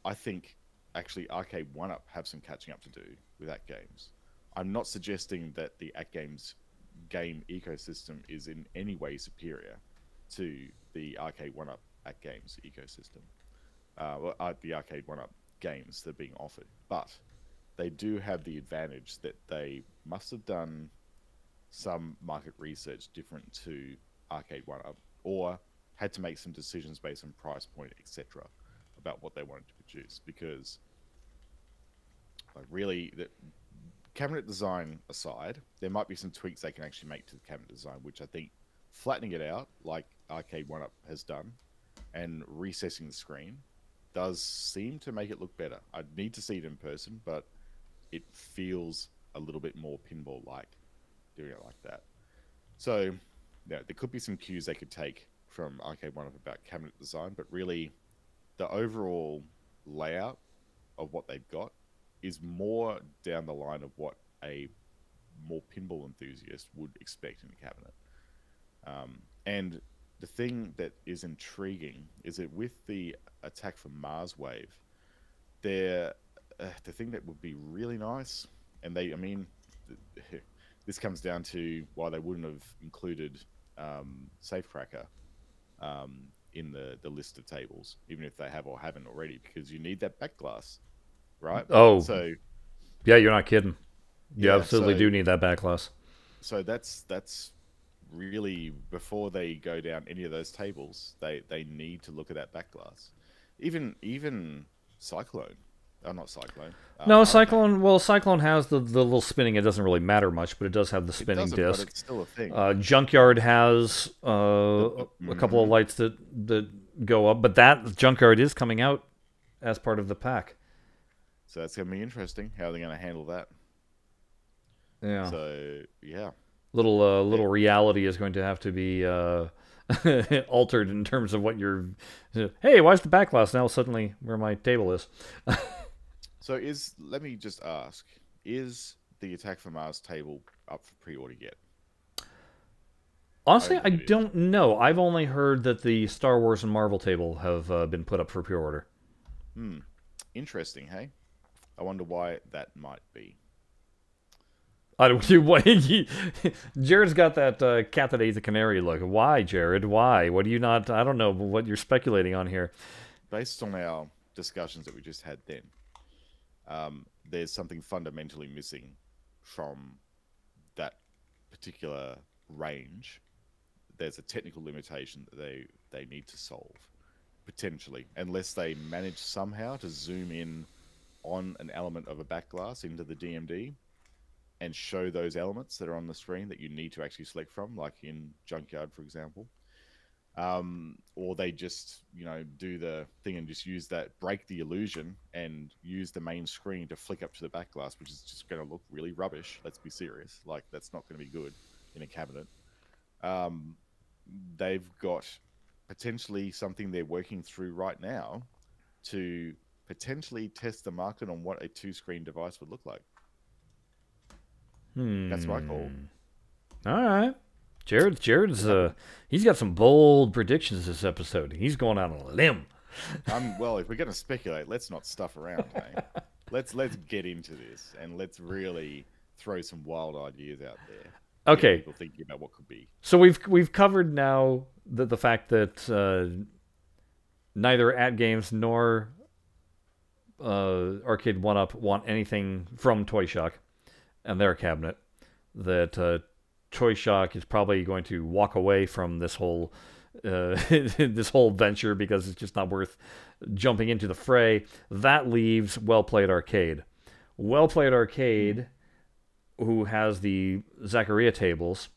I think actually Arcade one up have some catching up to do with AtGames. I'm not suggesting that the AtGames game ecosystem is in any way superior to the Arcade one up AtGames ecosystem. Uh, well, the Arcade one up games that are being offered. But they do have the advantage that they must have done some market research different to Arcade one up or had to make some decisions based on price point, et cetera, about what they wanted to produce, because like really the cabinet design aside, there might be some tweaks they can actually make to the cabinet design, which I think flattening it out like Arcade one up has done and recessing the screen does seem to make it look better. I'd need to see it in person, but it feels a little bit more pinball like doing it like that. So you know, there could be some cues they could take from Arcade one up about cabinet design, but really the overall layout of what they've got is more down the line of what a more pinball enthusiasts would expect in a cabinet. Um, and the thing that is intriguing is that with the Attack from Mars wave, there, uh, the thing that would be really nice, and they, I mean, this comes down to why they wouldn't have included um, Safecracker um, in the, the list of tables, even if they have or haven't already, because you need that back glass, right? Oh, so yeah, you're not kidding. You yeah, absolutely so, do need that back glass. So that's that's really, before they go down any of those tables, they they need to look at that back glass. Even even Cyclone. Oh, not Cyclone. Um, no, Cyclone. Well, Cyclone has the, the little spinning. It doesn't really matter much, but it does have the spinning it disc. But it's still a thing. Uh, Junkyard has uh, mm-hmm. a couple of lights that that go up, but that Junkyard is coming out as part of the pack. So that's gonna be interesting. How are they gonna handle that? Yeah. So yeah. Little uh, little yeah. reality is going to have to be uh, altered in terms of what you're. Hey, why is the back glass now suddenly where my table is? So is, let me just ask, is the Attack from Mars table up for pre-order yet? Honestly, I, I don't know. I've only heard that the Star Wars and Marvel table have uh, been put up for pre-order. Hmm. Interesting, hey? I wonder why that might be. I don't do what Jared's got that uh, cat that ate the canary look. Why, Jared? Why? What do you not, I don't know what you're speculating on here. Based on our discussions that we just had then, Um, there's something fundamentally missing from that particular range. There's a technical limitation that they, they need to solve, potentially, unless they manage somehow to zoom in on an element of a back glass into the D M D and show those elements that are on the screen that you need to actually select from, like in Junkyard, for example. Um, or they just, you know, do the thing and just use that, break the illusion and use the main screen to flick up to the back glass, which is just going to look really rubbish. Let's be serious. Like, that's not going to be good in a cabinet. Um, they've got potentially something they're working through right now to potentially test the market on what a two-screen device would look like. Hmm. That's my call. All right. Jared, Jared's, uh, he's got some bold predictions this episode. He's going out on a limb. Um, well, if we're going to speculate, let's not stuff around. Hey? let's let's get into this and let's really throw some wild ideas out there. Okay. People thinking about what could be. So we've we've covered now the the fact that uh, neither AtGames nor uh, Arcade one up want anything from Toy Shock and their cabinet. That. Uh, Toy Shock is probably going to walk away from this whole uh, this whole venture because it's just not worth jumping into the fray. That leaves Well Played Arcade. Well Played Arcade, who has the Zaccaria tables,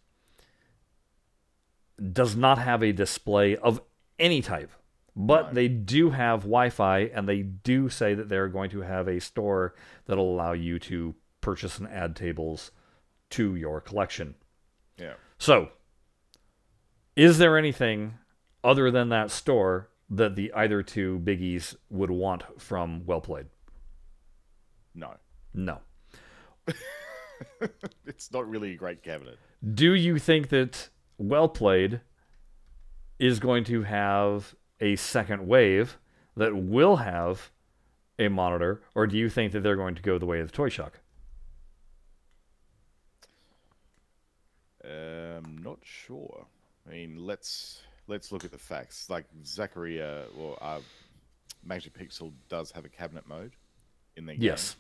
does not have a display of any type, but they do have Wi-Fi, and they do say that they're going to have a store that'll allow you to purchase and add tables to your collection. Yeah. So, is there anything other than that store that the either two biggies would want from Well Played? No. No. It's not really a great cabinet. Do you think that Well Played is going to have a second wave that will have a monitor, or do you think that they're going to go the way of the Toy Shock? Um, not sure. I mean, let's let's look at the facts. Like Zaccaria or uh, Magic Pixel does have a cabinet mode in their game. Yes.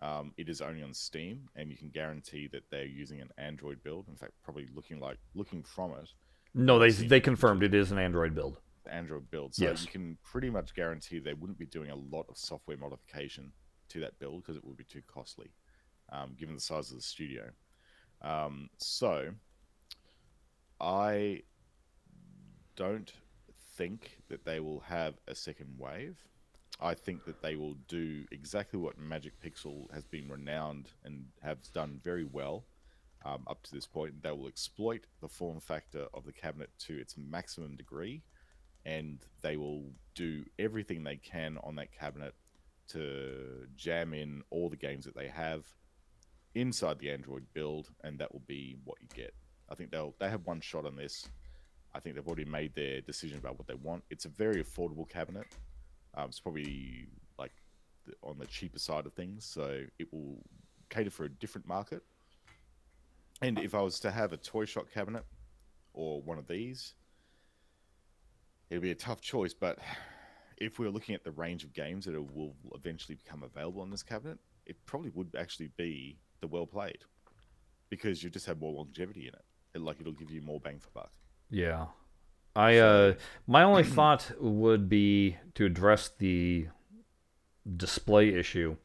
Um, it is only on Steam, and you can guarantee that they're using an Android build. In fact, probably looking like looking from it. No, they Steam they confirmed it is an Android build. Android build. So yes. You can pretty much guarantee they wouldn't be doing a lot of software modification to that build because it would be too costly, um, given the size of the studio. Um, so I don't think that they will have a second wave. I think that they will do exactly what Magic Pixel has been renowned and have done very well um, up to this point. They will exploit the form factor of the cabinet to its maximum degree, and they will do everything they can on that cabinet to jam in all the games that they have inside the Android build, and that will be what you get. I think they'll they have one shot on this. I think they've already made their decision about what they want. It's a very affordable cabinet. Um, it's probably like the, on the cheaper side of things, so it will cater for a different market. And if I was to have a Toy Shock cabinet or one of these, it'd be a tough choice. But if we're looking at the range of games that it will eventually become available on this cabinet, it probably would actually be the Well Played, because you just have more longevity in it. It like it'll give you more bang for buck. Yeah, I uh, my only thought would be to address the display issue.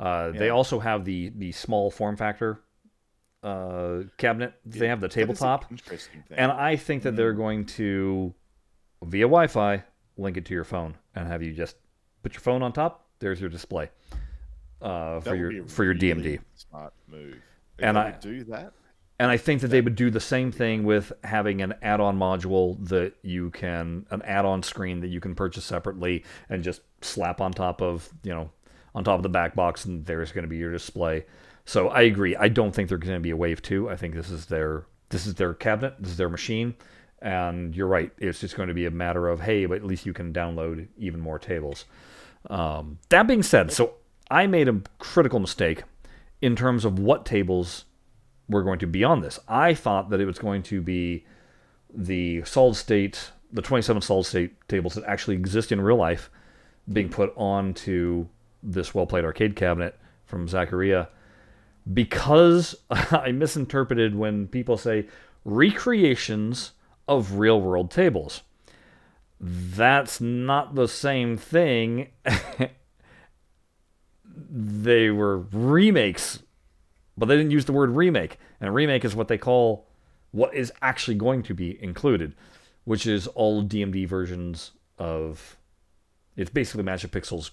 Uh, yeah. They also have the the small form factor uh, cabinet. Yeah. They have the tabletop, an interesting thing. And I think that they're going to via Wi-Fi link it to your phone and have you just put your phone on top. There's your display uh, for your for your really D M D. Smart move. If and I do that. And I think that they would do the same thing with having an add-on module that you can, an add-on screen that you can purchase separately and just slap on top of, you know, on top of the back box, and there's going to be your display. So I agree. I don't think there's going to be a wave two. I think this is their, this is their cabinet, this is their machine, and you're right. It's just going to be a matter of, hey, but at least you can download even more tables. Um, that being said, so I made a critical mistake in terms of what tables we're going to be on this. I thought that it was going to be the solid state, the twenty-seven solid state tables that actually exist in real life being put onto this Well Played arcade cabinet from Zaccaria, because I misinterpreted when people say recreations of real world tables. That's not the same thing. They were remakes, but they didn't use the word remake. And remake is what they call what is actually going to be included, which is all D M D versions of... It's basically Magic Pixel's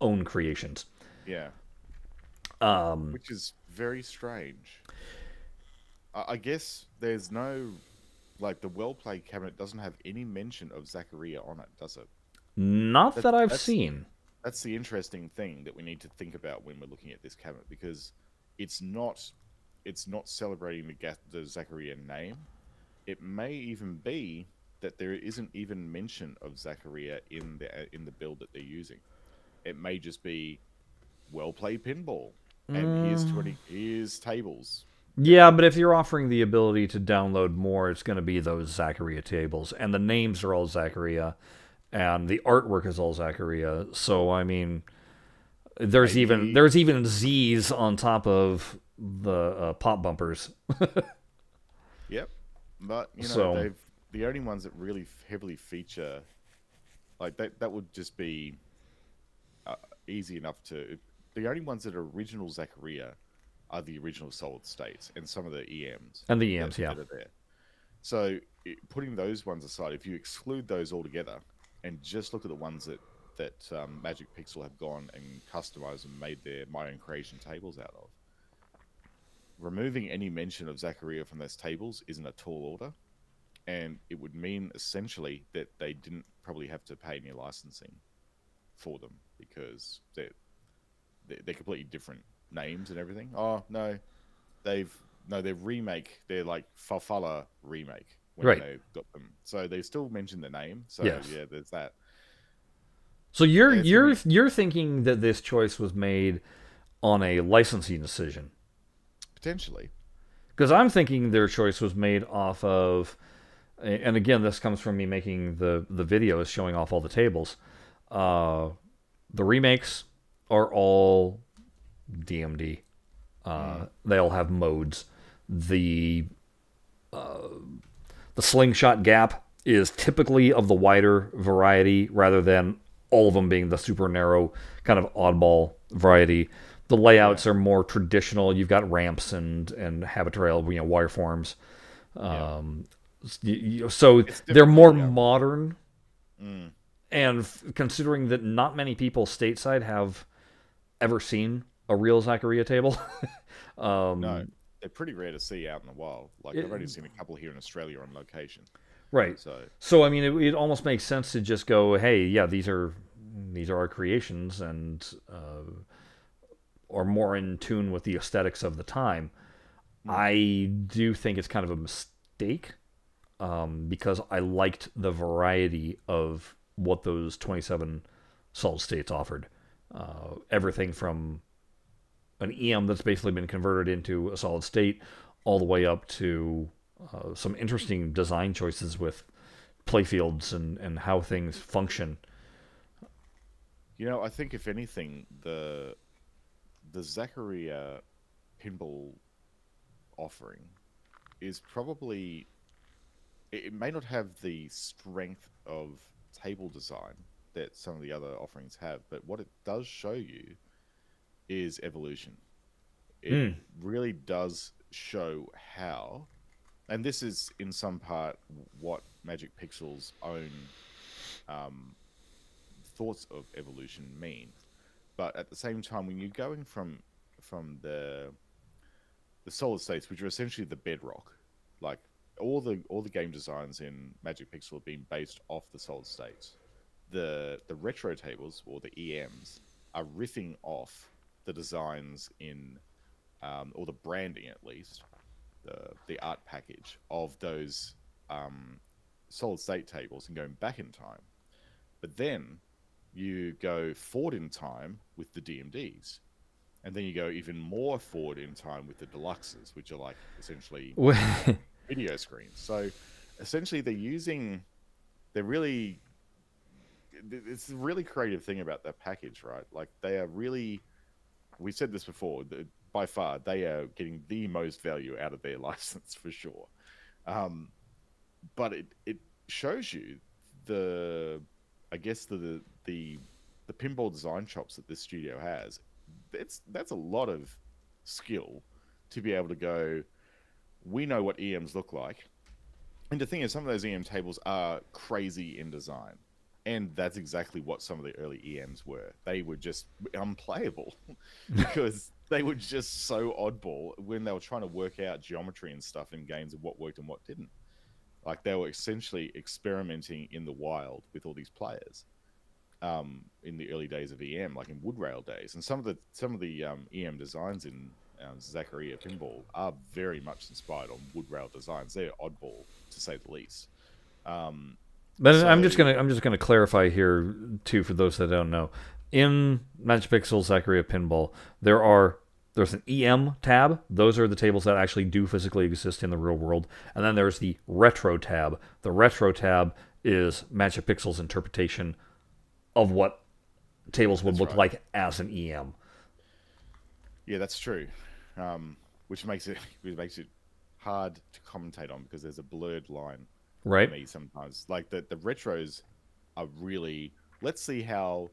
own creations. Yeah. Um, which is very strange. I guess there's no... Like, the well-played cabinet doesn't have any mention of Zaccaria on it, does it? Not that, that I've that's, seen. That's the interesting thing that we need to think about when we're looking at this cabinet, because... It's not, it's not celebrating the, the Zaccaria name. It may even be that there isn't even mention of Zaccaria in the in the build that they're using. It may just be Well Played Pinball, and mm. here's twenty here's tables. Yeah, but if you're offering the ability to download more, it's going to be those Zaccaria tables, and the names are all Zaccaria, and the artwork is all Zaccaria. So I mean. There's Maybe. even there's even Z's on top of the uh, pop bumpers. Yep, but you know so. they've the only ones that really heavily feature, like that that would just be uh, easy enough to. The only ones that are original Zaccaria are the original Solid States and some of the E Ms and the E Ms, that, yeah. That are there. So it, putting those ones aside, if you exclude those altogether and just look at the ones that. that um, Magic Pixel have gone and customized and made their My Own Creation tables out of. Removing any mention of Zaccaria from those tables isn't a tall order, and it would mean essentially that they didn't probably have to pay any licensing for them, because they're, they're completely different names and everything. Oh, no, they've, no, they're remake. They're like Farfalla remake when right. they got them. So they still mention the name. So yes. yeah, there's that. So you're you're you're thinking that this choice was made on a licensing decision, potentially, because I'm thinking their choice was made off of, and again, this comes from me making the the videos showing off all the tables. Uh, the remakes are all D M D. Uh, mm. They all have modes. The uh, the slingshot gap is typically of the wider variety rather than. All of them being the super narrow kind of oddball variety. The layouts yeah. are more traditional. You've got ramps and and habitail, you know, wire forms. Um, yeah. So they're more yeah. modern. Mm. And considering that not many people stateside have ever seen a real Zaccaria table. um, no, they're pretty rare to see out in the wild. Like it, I've already seen a couple here in Australia on location. Right. So, so I mean, it, it almost makes sense to just go, hey, yeah, these are these are our creations, and uh, or more in tune with the aesthetics of the time. I do think it's kind of a mistake, um, because I liked the variety of what those twenty-seven solid states offered. Uh, everything from an E M that's basically been converted into a solid state all the way up to uh, some interesting design choices with playfields and, and how things function. You know, I think if anything, the, the Zaccaria Pinball offering is probably, it may not have the strength of table design that some of the other offerings have, but what it does show you is evolution. It mm. really does show how, and this is in some part what Magic Pixel's own um, thoughts of evolution mean, but at the same time, when you're going from from the the solid states, which are essentially the bedrock, like all the all the game designs in Magic Pixel have been based off the solid states. The the retro tables or the E Ms are riffing off the designs in, um, or the branding at least, the the art package of those um, solid state tables and going back in time. But then you go forward in time with the D M Ds. And then you go even more forward in time with the deluxes, which are like essentially video screens. So essentially they're using, they're really, it's a really creative thing about that package, right? Like they are really, we said this before, that by far they are getting the most value out of their license for sure. Um, but it, it shows you the, I guess the, the, the pinball design chops that this studio has. It's, that's a lot of skill to be able to go, we know what E Ms look like. And the thing is, some of those E M tables are crazy in design. And that's exactly what some of the early E Ms were. They were just unplayable because they were just so oddball when they were trying to work out geometry and stuff in games of what worked and what didn't. Like they were essentially experimenting in the wild with all these players. Um, in the early days of E M, like in Woodrail days, and some of the some of the um, E M designs in um, Zaccaria Pinball are very much inspired on Woodrail designs. They're oddball to say the least. Um, but so, I'm just gonna I'm just gonna clarify here too for those that don't know. In Magic Pixel Zaccaria Pinball, there are there's an E M tab. Those are the tables that actually do physically exist in the real world, and then there's the retro tab. The retro tab is Magic Pixel's interpretation of what tables would that's look right. like as an E M. Yeah, that's true. Um, which makes it which makes it hard to commentate on because there's a blurred line right. for me sometimes. Like the, the retros are really, let's see how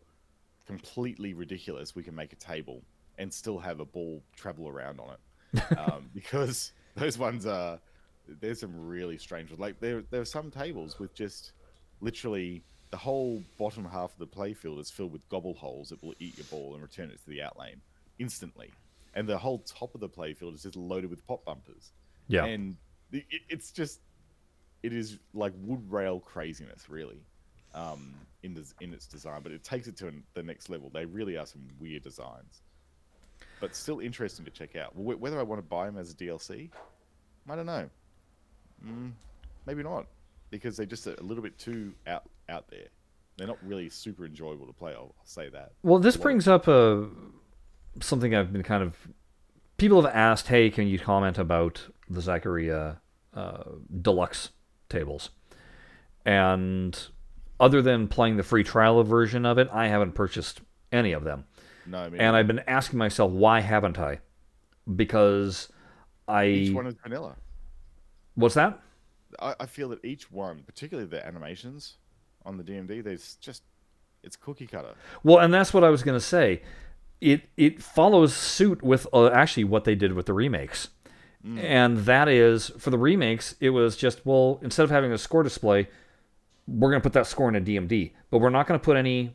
completely ridiculous we can make a table and still have a ball travel around on it. um, because those ones are, there's some really strange ones. Like there, there are some tables with just literally the whole bottom half of the playfield is filled with gobble holes that will eat your ball and return it to the out lane instantly. And the whole top of the playfield is just loaded with pop bumpers. Yeah. And it, it's just, it is like wood rail craziness, really, um, in, this, in its design. But it takes it to an, the next level. They really are some weird designs. But still interesting to check out. Whether I want to buy them as a D L C, I don't know. Mm, maybe not. Because they're just a little bit too out out there. They're not really super enjoyable to play, I'll, I'll say that. Well, this brings up a, something I've been kind of... People have asked, hey, can you comment about the Zaccaria uh, Deluxe tables? And other than playing the free trial version of it, I haven't purchased any of them. No, I mean, and I've been asking myself, why haven't I? Because I... Each one is vanilla. What's that? I feel that each one, particularly the animations on the D M D, there's just, it's cookie cutter. Well, and that's what I was going to say. It it follows suit with uh, actually what they did with the remakes. Mm. And that is, for the remakes, it was just, well, instead of having a score display, we're going to put that score in a D M D. But we're not going to put any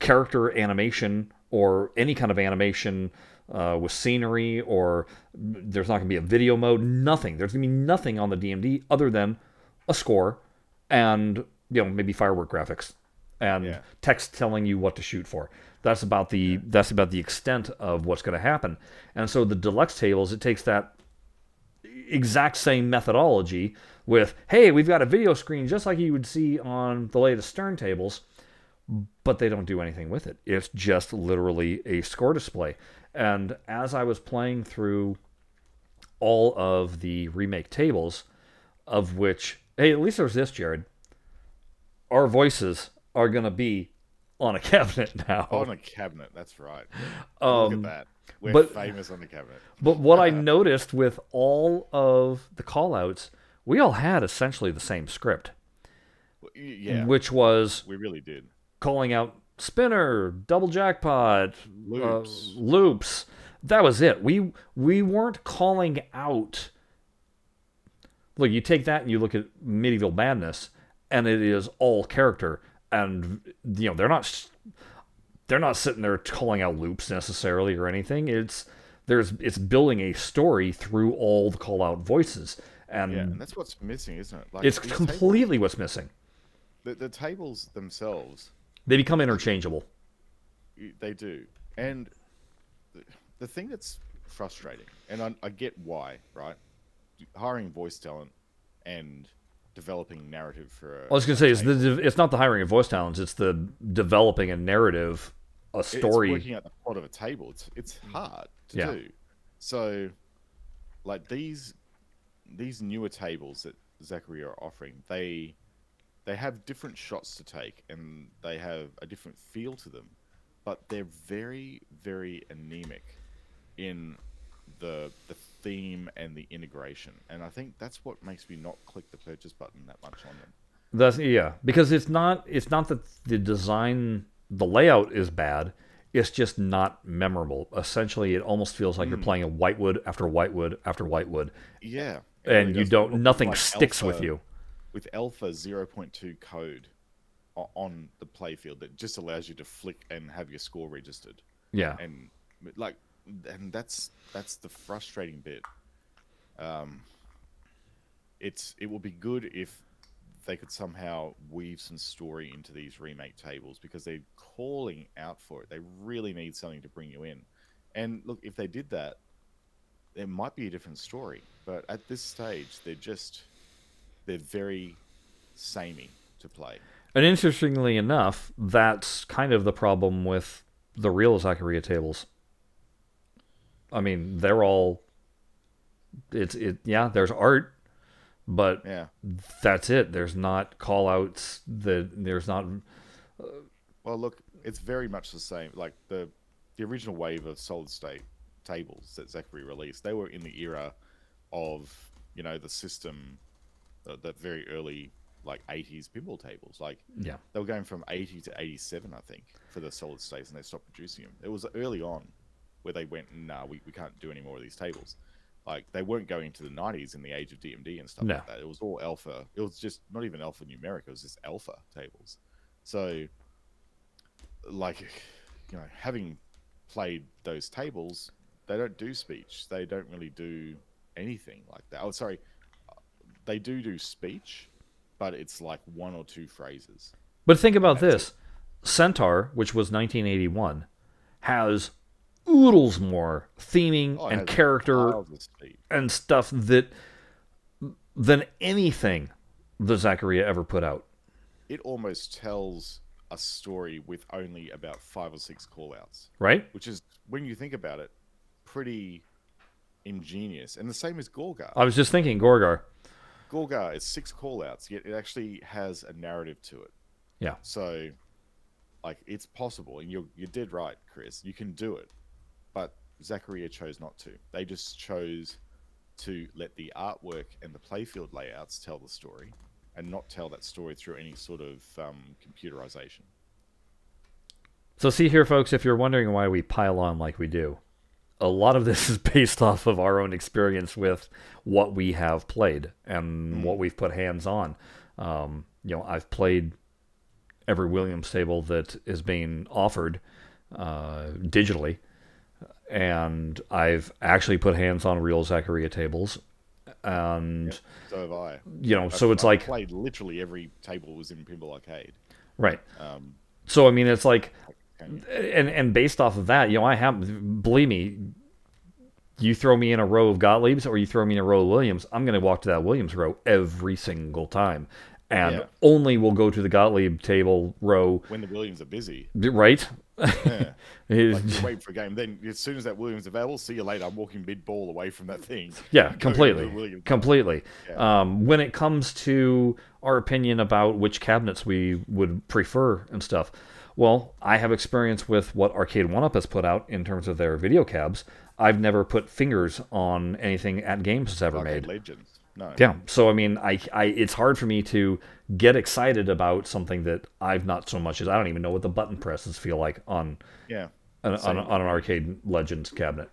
character animation or any kind of animation Uh, with scenery, or there's not going to be a video mode, nothing. There's going to be nothing on the D M D other than a score and, you know, maybe firework graphics and yeah. text telling you what to shoot for. That's about the that's about the extent of what's going to happen. And so the deluxe tables, it takes that exact same methodology with, hey, we've got a video screen just like you would see on the latest Stern tables, but they don't do anything with it. It's just literally a score display. And as I was playing through all of the remake tables, of which, hey, at least there's this, Jared, our voices are going to be on a cabinet now. On a cabinet, that's right. Um, Look at that. We're but, famous on the cabinet. But what I noticed with all of the call-outs, we all had essentially the same script. Yeah. Which was... We really did. Calling out spinner, double jackpot, loops. Uh, loops. That was it. We we weren't calling out... Look, you take that and you look at Medieval Madness, and it is all character. And, you know, they're not... They're not sitting there calling out loops necessarily or anything. It's there's it's building a story through all the call out voices, and, yeah, and that's what's missing, isn't it? Like, it's completely tables, what's missing. The, the tables themselves, they become interchangeable. They do, and the, the thing that's frustrating, and I, I get why, right? Hiring voice talent and developing narrative for. A, I was going to say it's the, it's not the hiring of voice talents; it's the developing a narrative. A story. It's working out the plot of a table. It's it's hard to yeah. do. So, like these these newer tables that Zaccaria are offering, they they have different shots to take and they have a different feel to them, but they're very very anemic in the the theme and the integration. And I think that's what makes me not click the purchase button that much on them. That's yeah, because it's not it's not that the design. The layout is bad. It's just not memorable. Essentially, it almost feels like mm. you're playing a whitewood after whitewood after whitewood. Yeah, and really you don't. Nothing like sticks alpha, with you. With Alpha zero point two code on the playfield that just allows you to flick and have your score registered. Yeah, and like, and that's that's the frustrating bit. Um, it's it will be good if they could somehow weave some story into these remake tables, because they're calling out for it. They really need something to bring you in. And look, if they did that, there might be a different story. But at this stage, they're just, they're very samey to play. And interestingly enough, that's kind of the problem with the real Zaccaria tables. I mean, they're all, it's, it, yeah, there's art. But yeah. that's it. There's not call-outs. The, there's not... Uh... Well, look, it's very much the same. Like, the the original wave of solid-state tables that Zaccaria released, they were in the era of, you know, the system, the, the very early, like, eighties pinball tables. Like, yeah. they were going from eighty to eighty-seven, I think, for the solid-states, and they stopped producing them. It was early on where they went, nah, we, we can't do any more of these tables. Like, they weren't going to the nineties in the age of D M D and stuff no. like that. It was all alpha. It was just not even alpha numeric. It was just alpha tables. So, like, you know, having played those tables, they don't do speech. They don't really do anything like that. Oh, sorry. They do do speech, but it's like one or two phrases. But think about That's this. It. Centaur, which was nineteen eighty-one, has... oodles more theming oh, and character and stuff that than anything the Zaccaria ever put out. It almost tells a story with only about five or six callouts, right? Which is, when you think about it, pretty ingenious. And the same as Gorgar. I was just thinking Gorgar. Gorgar is six callouts, yet it actually has a narrative to it. Yeah. So, like, it's possible, and you're you're dead right, Chris. You can do it. But Zaccaria chose not to. They just chose to let the artwork and the playfield layouts tell the story and not tell that story through any sort of um, computerization. So see here, folks, if you're wondering why we pile on like we do, a lot of this is based off of our own experience with what we have played and mm-hmm. what we've put hands on. Um, you know, I've played every Williams table that is being offered uh, digitally. And I've actually put hands on real Zaccaria tables, and yep, so have I. You know, I've, so it's I've like played literally every table was in Pinball Arcade, right? Um, so I mean, it's like And and based off of that, you know, I have, believe me, you throw me in a row of Gottliebs or you throw me in a row of Williams, I'm going to walk to that Williams row every single time. And yeah. only will go to the Gottlieb table row when the Williams are busy. Right? Yeah. Like you wait for a game. Then as soon as that Williams is available, see you later. I'm walking mid ball away from that thing. Yeah, completely. Completely. Yeah. Um, when it comes to our opinion about which cabinets we would prefer and stuff, well, I have experience with what Arcade one up has put out in terms of their video cabs. I've never put fingers on anything AtGames has ever Arcade made. Legends. No. Yeah, so I mean, I, I, it's hard for me to get excited about something that I've not so much as I don't even know what the button presses feel like on, yeah, an, on, on an Arcade Legends cabinet.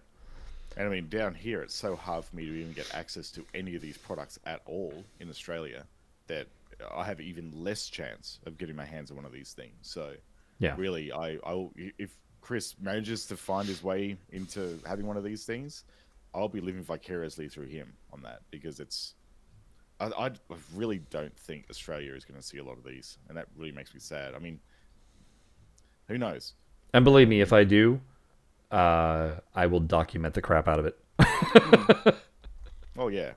And I mean, down here, it's so hard for me to even get access to any of these products at all in Australia that I have even less chance of getting my hands on one of these things. So, yeah, really, I, I if Chris manages to find his way into having one of these things, I'll be living vicariously through him on that, because it's I, I really don't think Australia is going to see a lot of these, and that really makes me sad. I mean, who knows? And believe me, if I do, uh, I will document the crap out of it. Oh, yeah.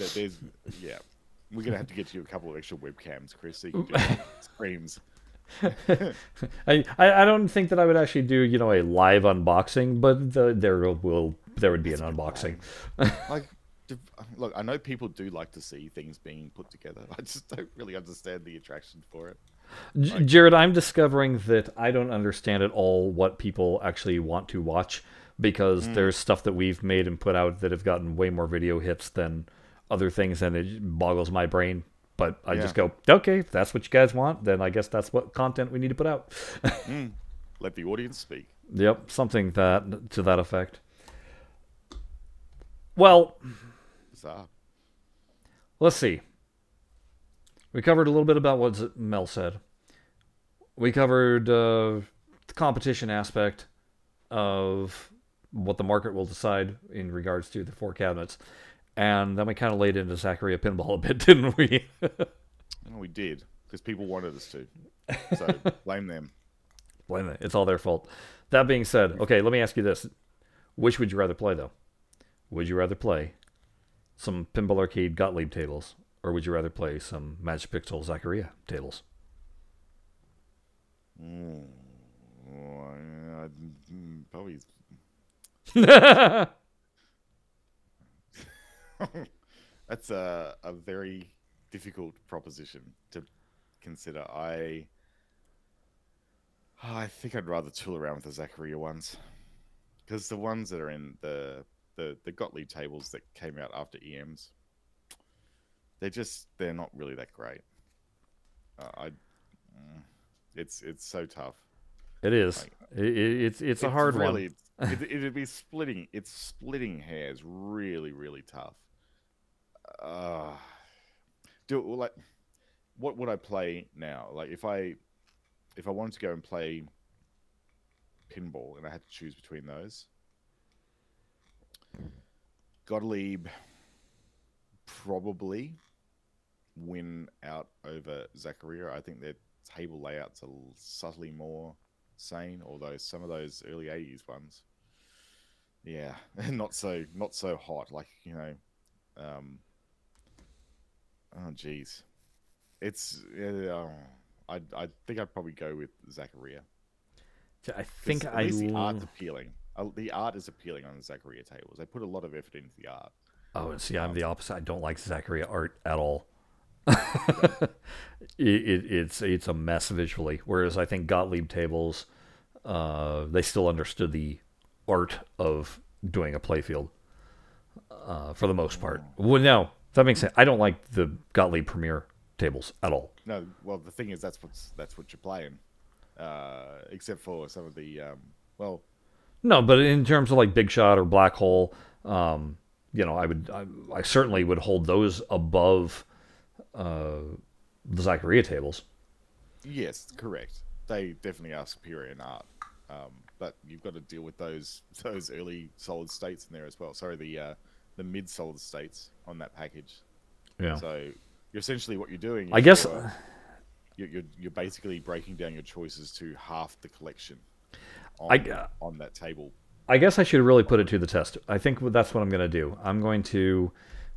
There, there's, yeah. We're going to have to get you a couple of extra webcams, Chris, so you can do screams. I, I don't think that I would actually do, you know, a live unboxing, but the, there will there would be That's an unboxing. Like, look, I know people do like to see things being put together. I just don't really understand the attraction for it. Like, Jared, I'm discovering that I don't understand at all what people actually want to watch, because mm. there's stuff that we've made and put out that have gotten way more video hits than other things, and it boggles my brain. But I yeah. just go, okay, if that's what you guys want, then I guess that's what content we need to put out. mm. Let the audience speak. Yep, something that to that effect. Well, let's see. We covered a little bit about what Mel said. We covered uh, the competition aspect of what the market will decide in regards to the four cabinets. And then we kind of laid into Zaccaria Pinball a bit, didn't we? We did, because people wanted us to. So blame them. Blame them. It's all their fault. That being said, okay, let me ask you this. Which would you rather play, though? Would you rather play some Pinball Arcade Gottlieb tables, or would you rather play some Magic Pixel Zaccaria tables? Mm, oh, I, probably. That's a, a very difficult proposition to consider. I I think I'd rather tool around with the Zaccaria ones, because the ones that are in the the the Gottlieb tables that came out after E Ms, they're just they're not really that great. Uh, I it's it's so tough. It is. Like, it, it, it's it's a hard really, one. it, it'd be splitting. It's splitting hairs. Really, really tough. Uh, do like, what would I play now? Like, if I, if I wanted to go and play pinball, and I had to choose between those, Gottlieb probably win out over Zaccaria. I think their table layouts are subtly more sane, although some of those early eighties ones, yeah, not so not so hot. Like, you know, um, oh geez, it's uh, I I think I'd probably go with Zaccaria. I think I at least the art's appealing. The art is appealing on the Zaccaria tables. They put a lot of effort into the art. Oh, see, I'm the opposite. I don't like Zaccaria art at all. it, it, it's it's a mess visually. Whereas I think Gottlieb tables, uh, they still understood the art of doing a playfield uh, for the most part. Well, no, that makes sense. I don't like the Gottlieb Premier tables at all. No, well, the thing is, that's what's that's what you're playing, uh, except for some of the um, well. No, but in terms of like Big Shot or Black Hole, um, you know, I would, I, I certainly would hold those above uh, the Zaccaria tables. Yes, correct. They definitely are superior in art, um, but you've got to deal with those those early solid states in there as well. Sorry, the uh, the mid solid states on that package. Yeah. So you're essentially what you're doing. I guess. You're, you're, you're basically breaking down your choices to half the collection on, I, on that table. I guess I should really put it to the test. I think that's what I'm going to do. I'm going to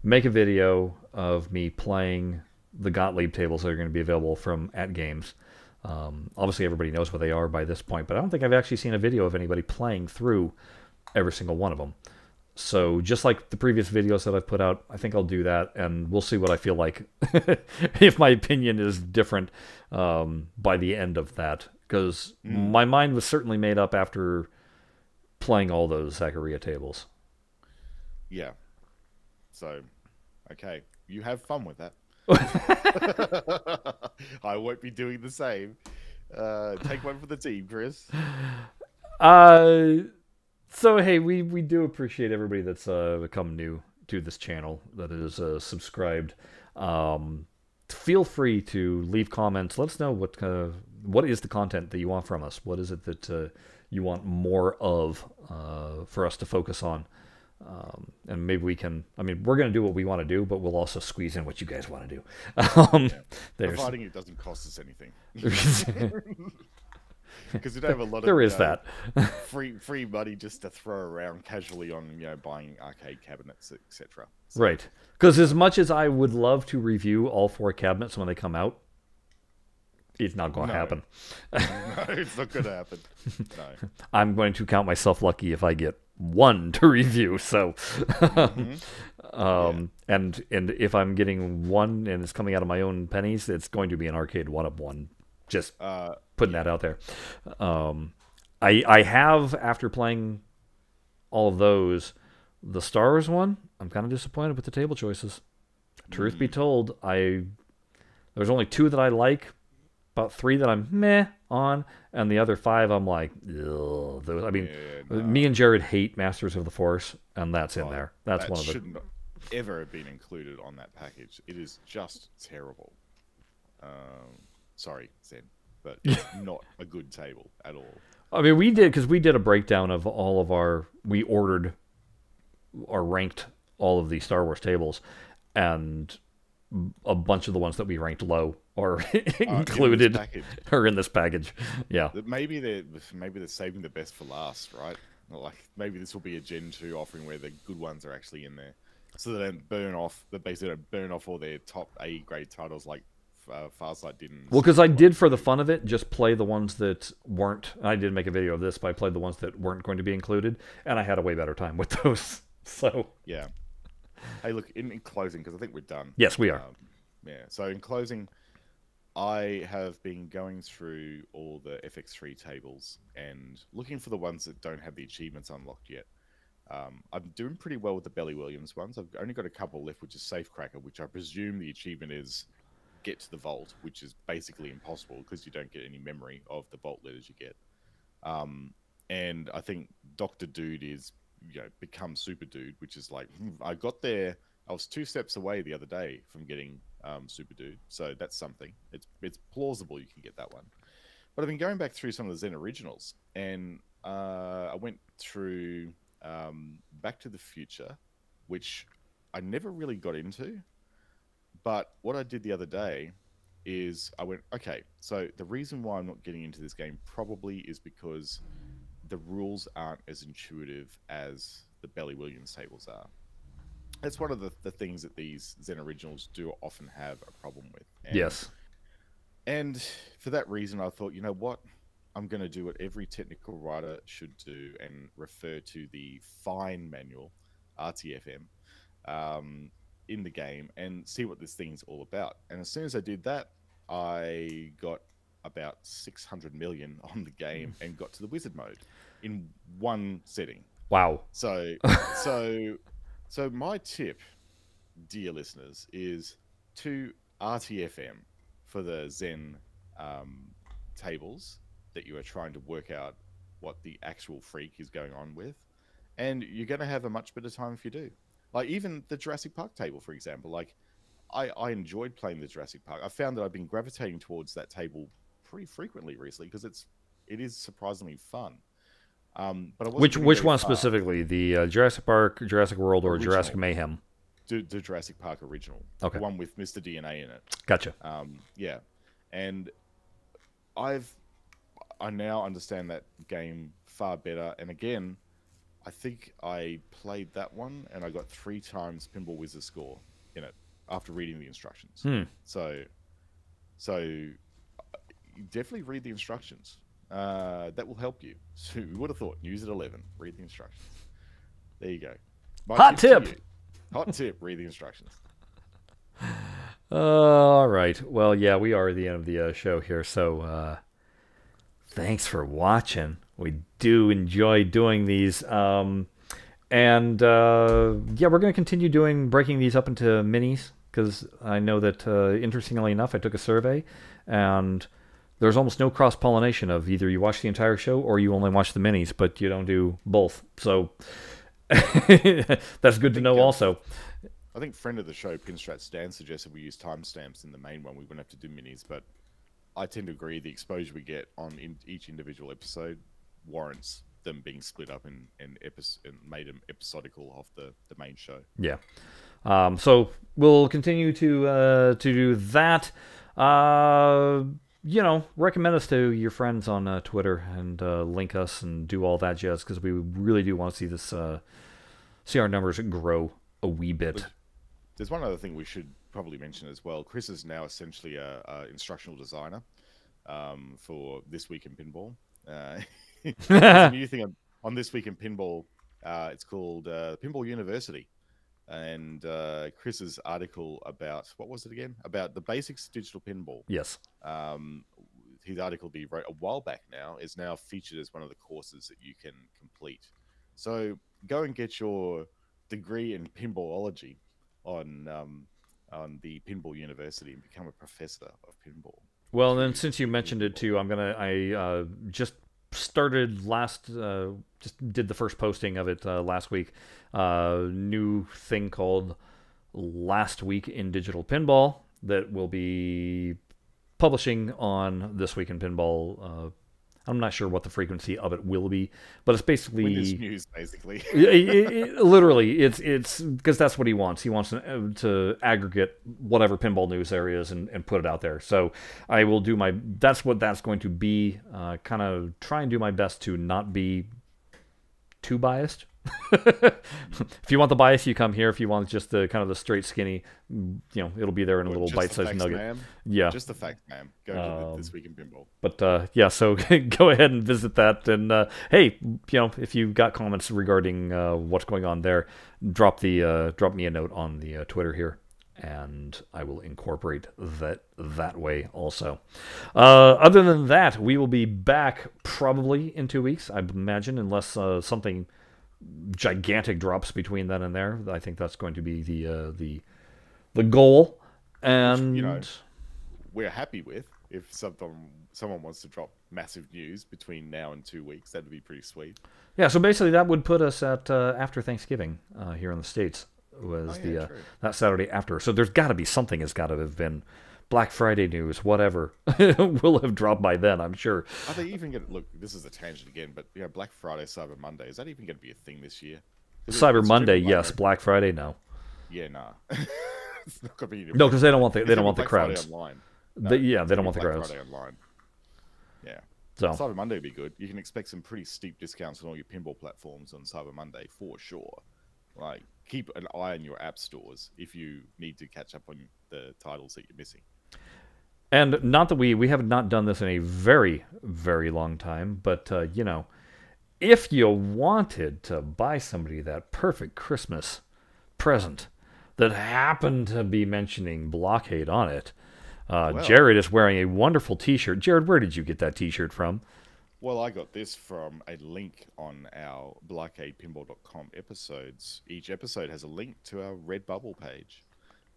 make a video of me playing the Gottlieb tables that are going to be available from AtGames. Um, obviously, everybody knows what they are by this point, but I don't think I've actually seen a video of anybody playing through every single one of them. So just like the previous videos that I've put out, I think I'll do that, and we'll see what I feel like if my opinion is different um, by the end of that. Because mm. my mind was certainly made up after playing all those Zaccaria tables. Yeah. So, okay. You have fun with that. I won't be doing the same. Uh, take one for the team, Chris. Uh... So, hey, we, we do appreciate everybody that's uh, become new to this channel, that is uh, subscribed. Um, feel free to leave comments. Let us know what kind of, what is the content that you want from us. What is it that uh, you want more of uh, for us to focus on? Um, and maybe we can, I mean, we're going to do what we want to do, but we'll also squeeze in what you guys want to do. Um, yeah. Providing it doesn't cost us anything. Because we don't have a lot of there is uh, that free free money just to throw around casually on, you know, buying arcade cabinets, et cetera. So. Right. Because as much as I would love to review all four cabinets when they come out, it's not going to no. happen. No, it's not going to happen. No. I'm going to count myself lucky if I get one to review. So, mm-hmm. um, yeah. and and if I'm getting one and it's coming out of my own pennies, it's going to be an Arcade one up one. Just uh, putting that out there. Um, I I have, after playing all of those, the Star Wars one, I'm kind of disappointed with the table choices. Truth mm. be told, I there's only two that I like, about three that I'm meh on, and the other five I'm like, ugh. Those, I mean, yeah, no. me and Jared hate Masters of the Force, and that's in oh, there. That's that one of the... shouldn't ever have been included on that package. It is just terrible. Um... Sorry, Zen, but it's not a good table at all. I mean, we did, because we did a breakdown of all of our, we ordered or ranked all of the Star Wars tables, and a bunch of the ones that we ranked low are included uh, in or in this package. Yeah. Maybe they're, maybe they're saving the best for last, right? Like, maybe this will be a Gen two offering where the good ones are actually in there. So they don't burn off, they basically don't burn off all their top A grade titles like Uh, Farsight didn't. Well, because I did, for the fun of it, just play the ones that weren't. I did make a video of this, but I played the ones that weren't going to be included, and I had a way better time with those. So yeah. Hey, look, in, in closing, because I think we're done. Yes, we are. Um, yeah. So in closing, I have been going through all the F X three tables and looking for the ones that don't have the achievements unlocked yet. Um, I'm doing pretty well with the Bally Williams ones. I've only got a couple left, which is Safecracker, which I presume the achievement is get to the vault, which is basically impossible because you don't get any memory of the vault letters you get. Um, and I think Doctor Dude is, you know, become Super Dude, which is like, hmm, I got there, I was two steps away the other day from getting um, Super Dude. So that's something. It's it's plausible you can get that one. But I've been going back through some of the Zen originals, and uh, I went through um, Back to the Future, which I never really got into. But what I did the other day is I went, okay, so the reason why I'm not getting into this game probably is because the rules aren't as intuitive as the Bally Williams tables are. That's one of the, the things that these Zen originals do often have a problem with. And, yes. And for that reason, I thought, you know what? I'm going to do what every technical writer should do and refer to the fine manual, R T F M, um, in the game and see what this thing's all about. And as soon as I did that, I got about six hundred million on the game and got to the wizard mode in one setting. Wow. So so so my tip, dear listeners, is to R T F M for the Zen um, tables that you are trying to work out what the actual freak is going on with, and you're going to have a much better time if you do. Like, even the Jurassic Park table, for example, like, I, I enjoyed playing the Jurassic Park. I found that I've been gravitating towards that table pretty frequently recently because it's it is surprisingly fun. Um, but I wasn't which which one far. specifically? The uh, Jurassic Park, Jurassic World, or original. Jurassic Mayhem? The, the Jurassic Park original. Okay. The one with Mister D N A in it. Gotcha. Um, yeah. and I've I now understand that game far better. And again, I think I played that one and I got three times Pinball Wizard score in it after reading the instructions. Hmm. So, so you definitely read the instructions. Uh, that will help you. So who would have thought? News at eleven. Read the instructions. There you go. My Hot tip. tip. Hot tip. Read the instructions. Uh, all right. Well, yeah, we are at the end of the uh, show here. So, uh, thanks for watching. We do enjoy doing these. Um, and, uh, yeah, we're going to continue doing, breaking these up into minis, because I know that, uh, interestingly enough, I took a survey, and there's almost no cross-pollination of either you watch the entire show or you only watch the minis, but you don't do both. So that's good to know that, also. I think friend of the show, Pinstrat Stan, suggested we use timestamps in the main one. We wouldn't have to do minis, but I tend to agree the exposure we get on in each individual episode warrants them being split up and and, episode, and made them episodical off the, the main show. Yeah. Um, so we'll continue to uh, to do that. Uh, you know, recommend us to your friends on uh, Twitter and uh, link us and do all that jazz, because we really do want to see this uh, see our numbers grow a wee bit. There's one other thing we should probably mention as well. Chris is now essentially a, a instructional designer um, for This Week in Pinball. Uh, it's a new thing on, on This Week in Pinball. Uh, it's called uh, Pinball University, and uh, Chris's article about what was it again? About the basics of digital pinball. Yes. Um, his article that he wrote a while back now is now featured as one of the courses that you can complete. So go and get your degree in pinballology on um, on the Pinball University and become a professor of pinball. Well, and then since you mentioned it too, I'm gonna I uh, just started last uh, just did the first posting of it uh, last week. Uh, new thing called Last Week in Digital Pinball that will be publishing on This Week in Pinball. Uh, I'm not sure what the frequency of it will be, but it's basically Windows news, basically. it, it, it, literally, it's it's because that's what he wants. He wants to, to aggregate whatever pinball news there is and, and put it out there. So I will do my. That's what that's going to be. Uh, kind of try and do my best to not be too biased. If you want the bias, you come here. If you want just the kind of the straight skinny, you know, it'll be there in a little bite-sized nugget. Yeah, just the facts, ma'am. Go to um, This Week in Pinball. But uh, yeah, so go ahead and visit that. And uh, hey, you know, if you've got comments regarding uh, what's going on there, drop the uh, drop me a note on the uh, Twitter here, and I will incorporate that that way also. Uh, other than that, we will be back probably in two weeks, I imagine, unless uh, something gigantic drops between then and there. I think that's going to be the uh, the the goal, and which, you know, we're happy with. If someone someone wants to drop massive news between now and two weeks, that'd be pretty sweet. Yeah. So basically, that would put us at uh, after Thanksgiving uh, here in the States was oh, yeah, the uh, that Saturday after. So there's got to be something. Has got to have been Black Friday news, whatever. Will have dropped by then, I'm sure. Are they even going to look? This is a tangent again, but you know, Black Friday, Cyber Monday, is that even going to be a thing this year? Cyber Monday, yes. Black Friday, no. Yeah, nah. It's not going to be. No, because they don't want the they don't want the crowds. Yeah, they don't want the crowds. Yeah. So Cyber Monday would be good. You can expect some pretty steep discounts on all your pinball platforms on Cyber Monday for sure. Like, keep an eye on your app stores if you need to catch up on the titles that you're missing. And not that we we have not done this in a very, very long time, but uh, you know, if you wanted to buy somebody that perfect Christmas present that happened to be mentioning Blockade on it, uh, well, Jared is wearing a wonderful T-shirt. Jared, where did you get that T-shirt from? Well, I got this from a link on our blockade pinball dot com episodes. Each episode has a link to our Redbubble page,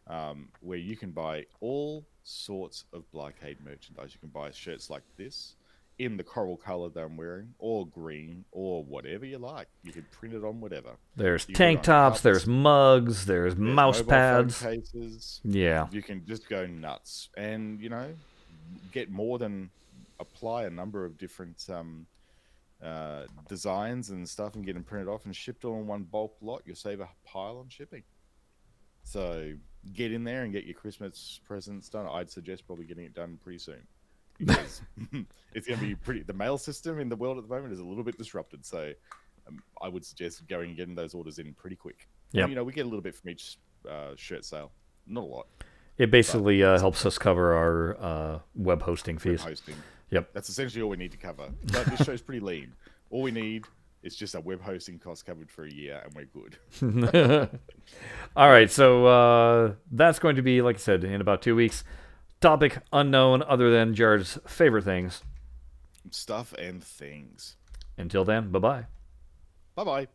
um, where you can buy all sorts of Blockade merchandise. You can buy shirts like this in the coral color that I'm wearing, or green, or whatever you like. You can print it on whatever. There's you tank tops, cups, there's mugs, there's, there's mouse pads, cases. Yeah, you can just go nuts, and you know, get more than apply a number of different um, uh, designs and stuff, and get them printed off and shipped all in one bulk lot. You'll save a pile on shipping. So get in there and get your Christmas presents done. I'd suggest probably getting it done pretty soon. Because it's going to be pretty. The mail system in the world at the moment is a little bit disrupted, so um, I would suggest going and getting those orders in pretty quick. Yeah, you know, we get a little bit from each uh, shirt sale, not a lot. It basically uh, helps us cover our uh, web hosting fees. Web hosting. Yep, that's essentially all we need to cover. But this show's pretty lean. All we need is just a web hosting cost covered for a year, and we're good. All right, so uh, that's going to be, like I said, in about two weeks. Topic unknown other than Jared's favorite things. Stuff and things. Until then, bye-bye. Bye-bye.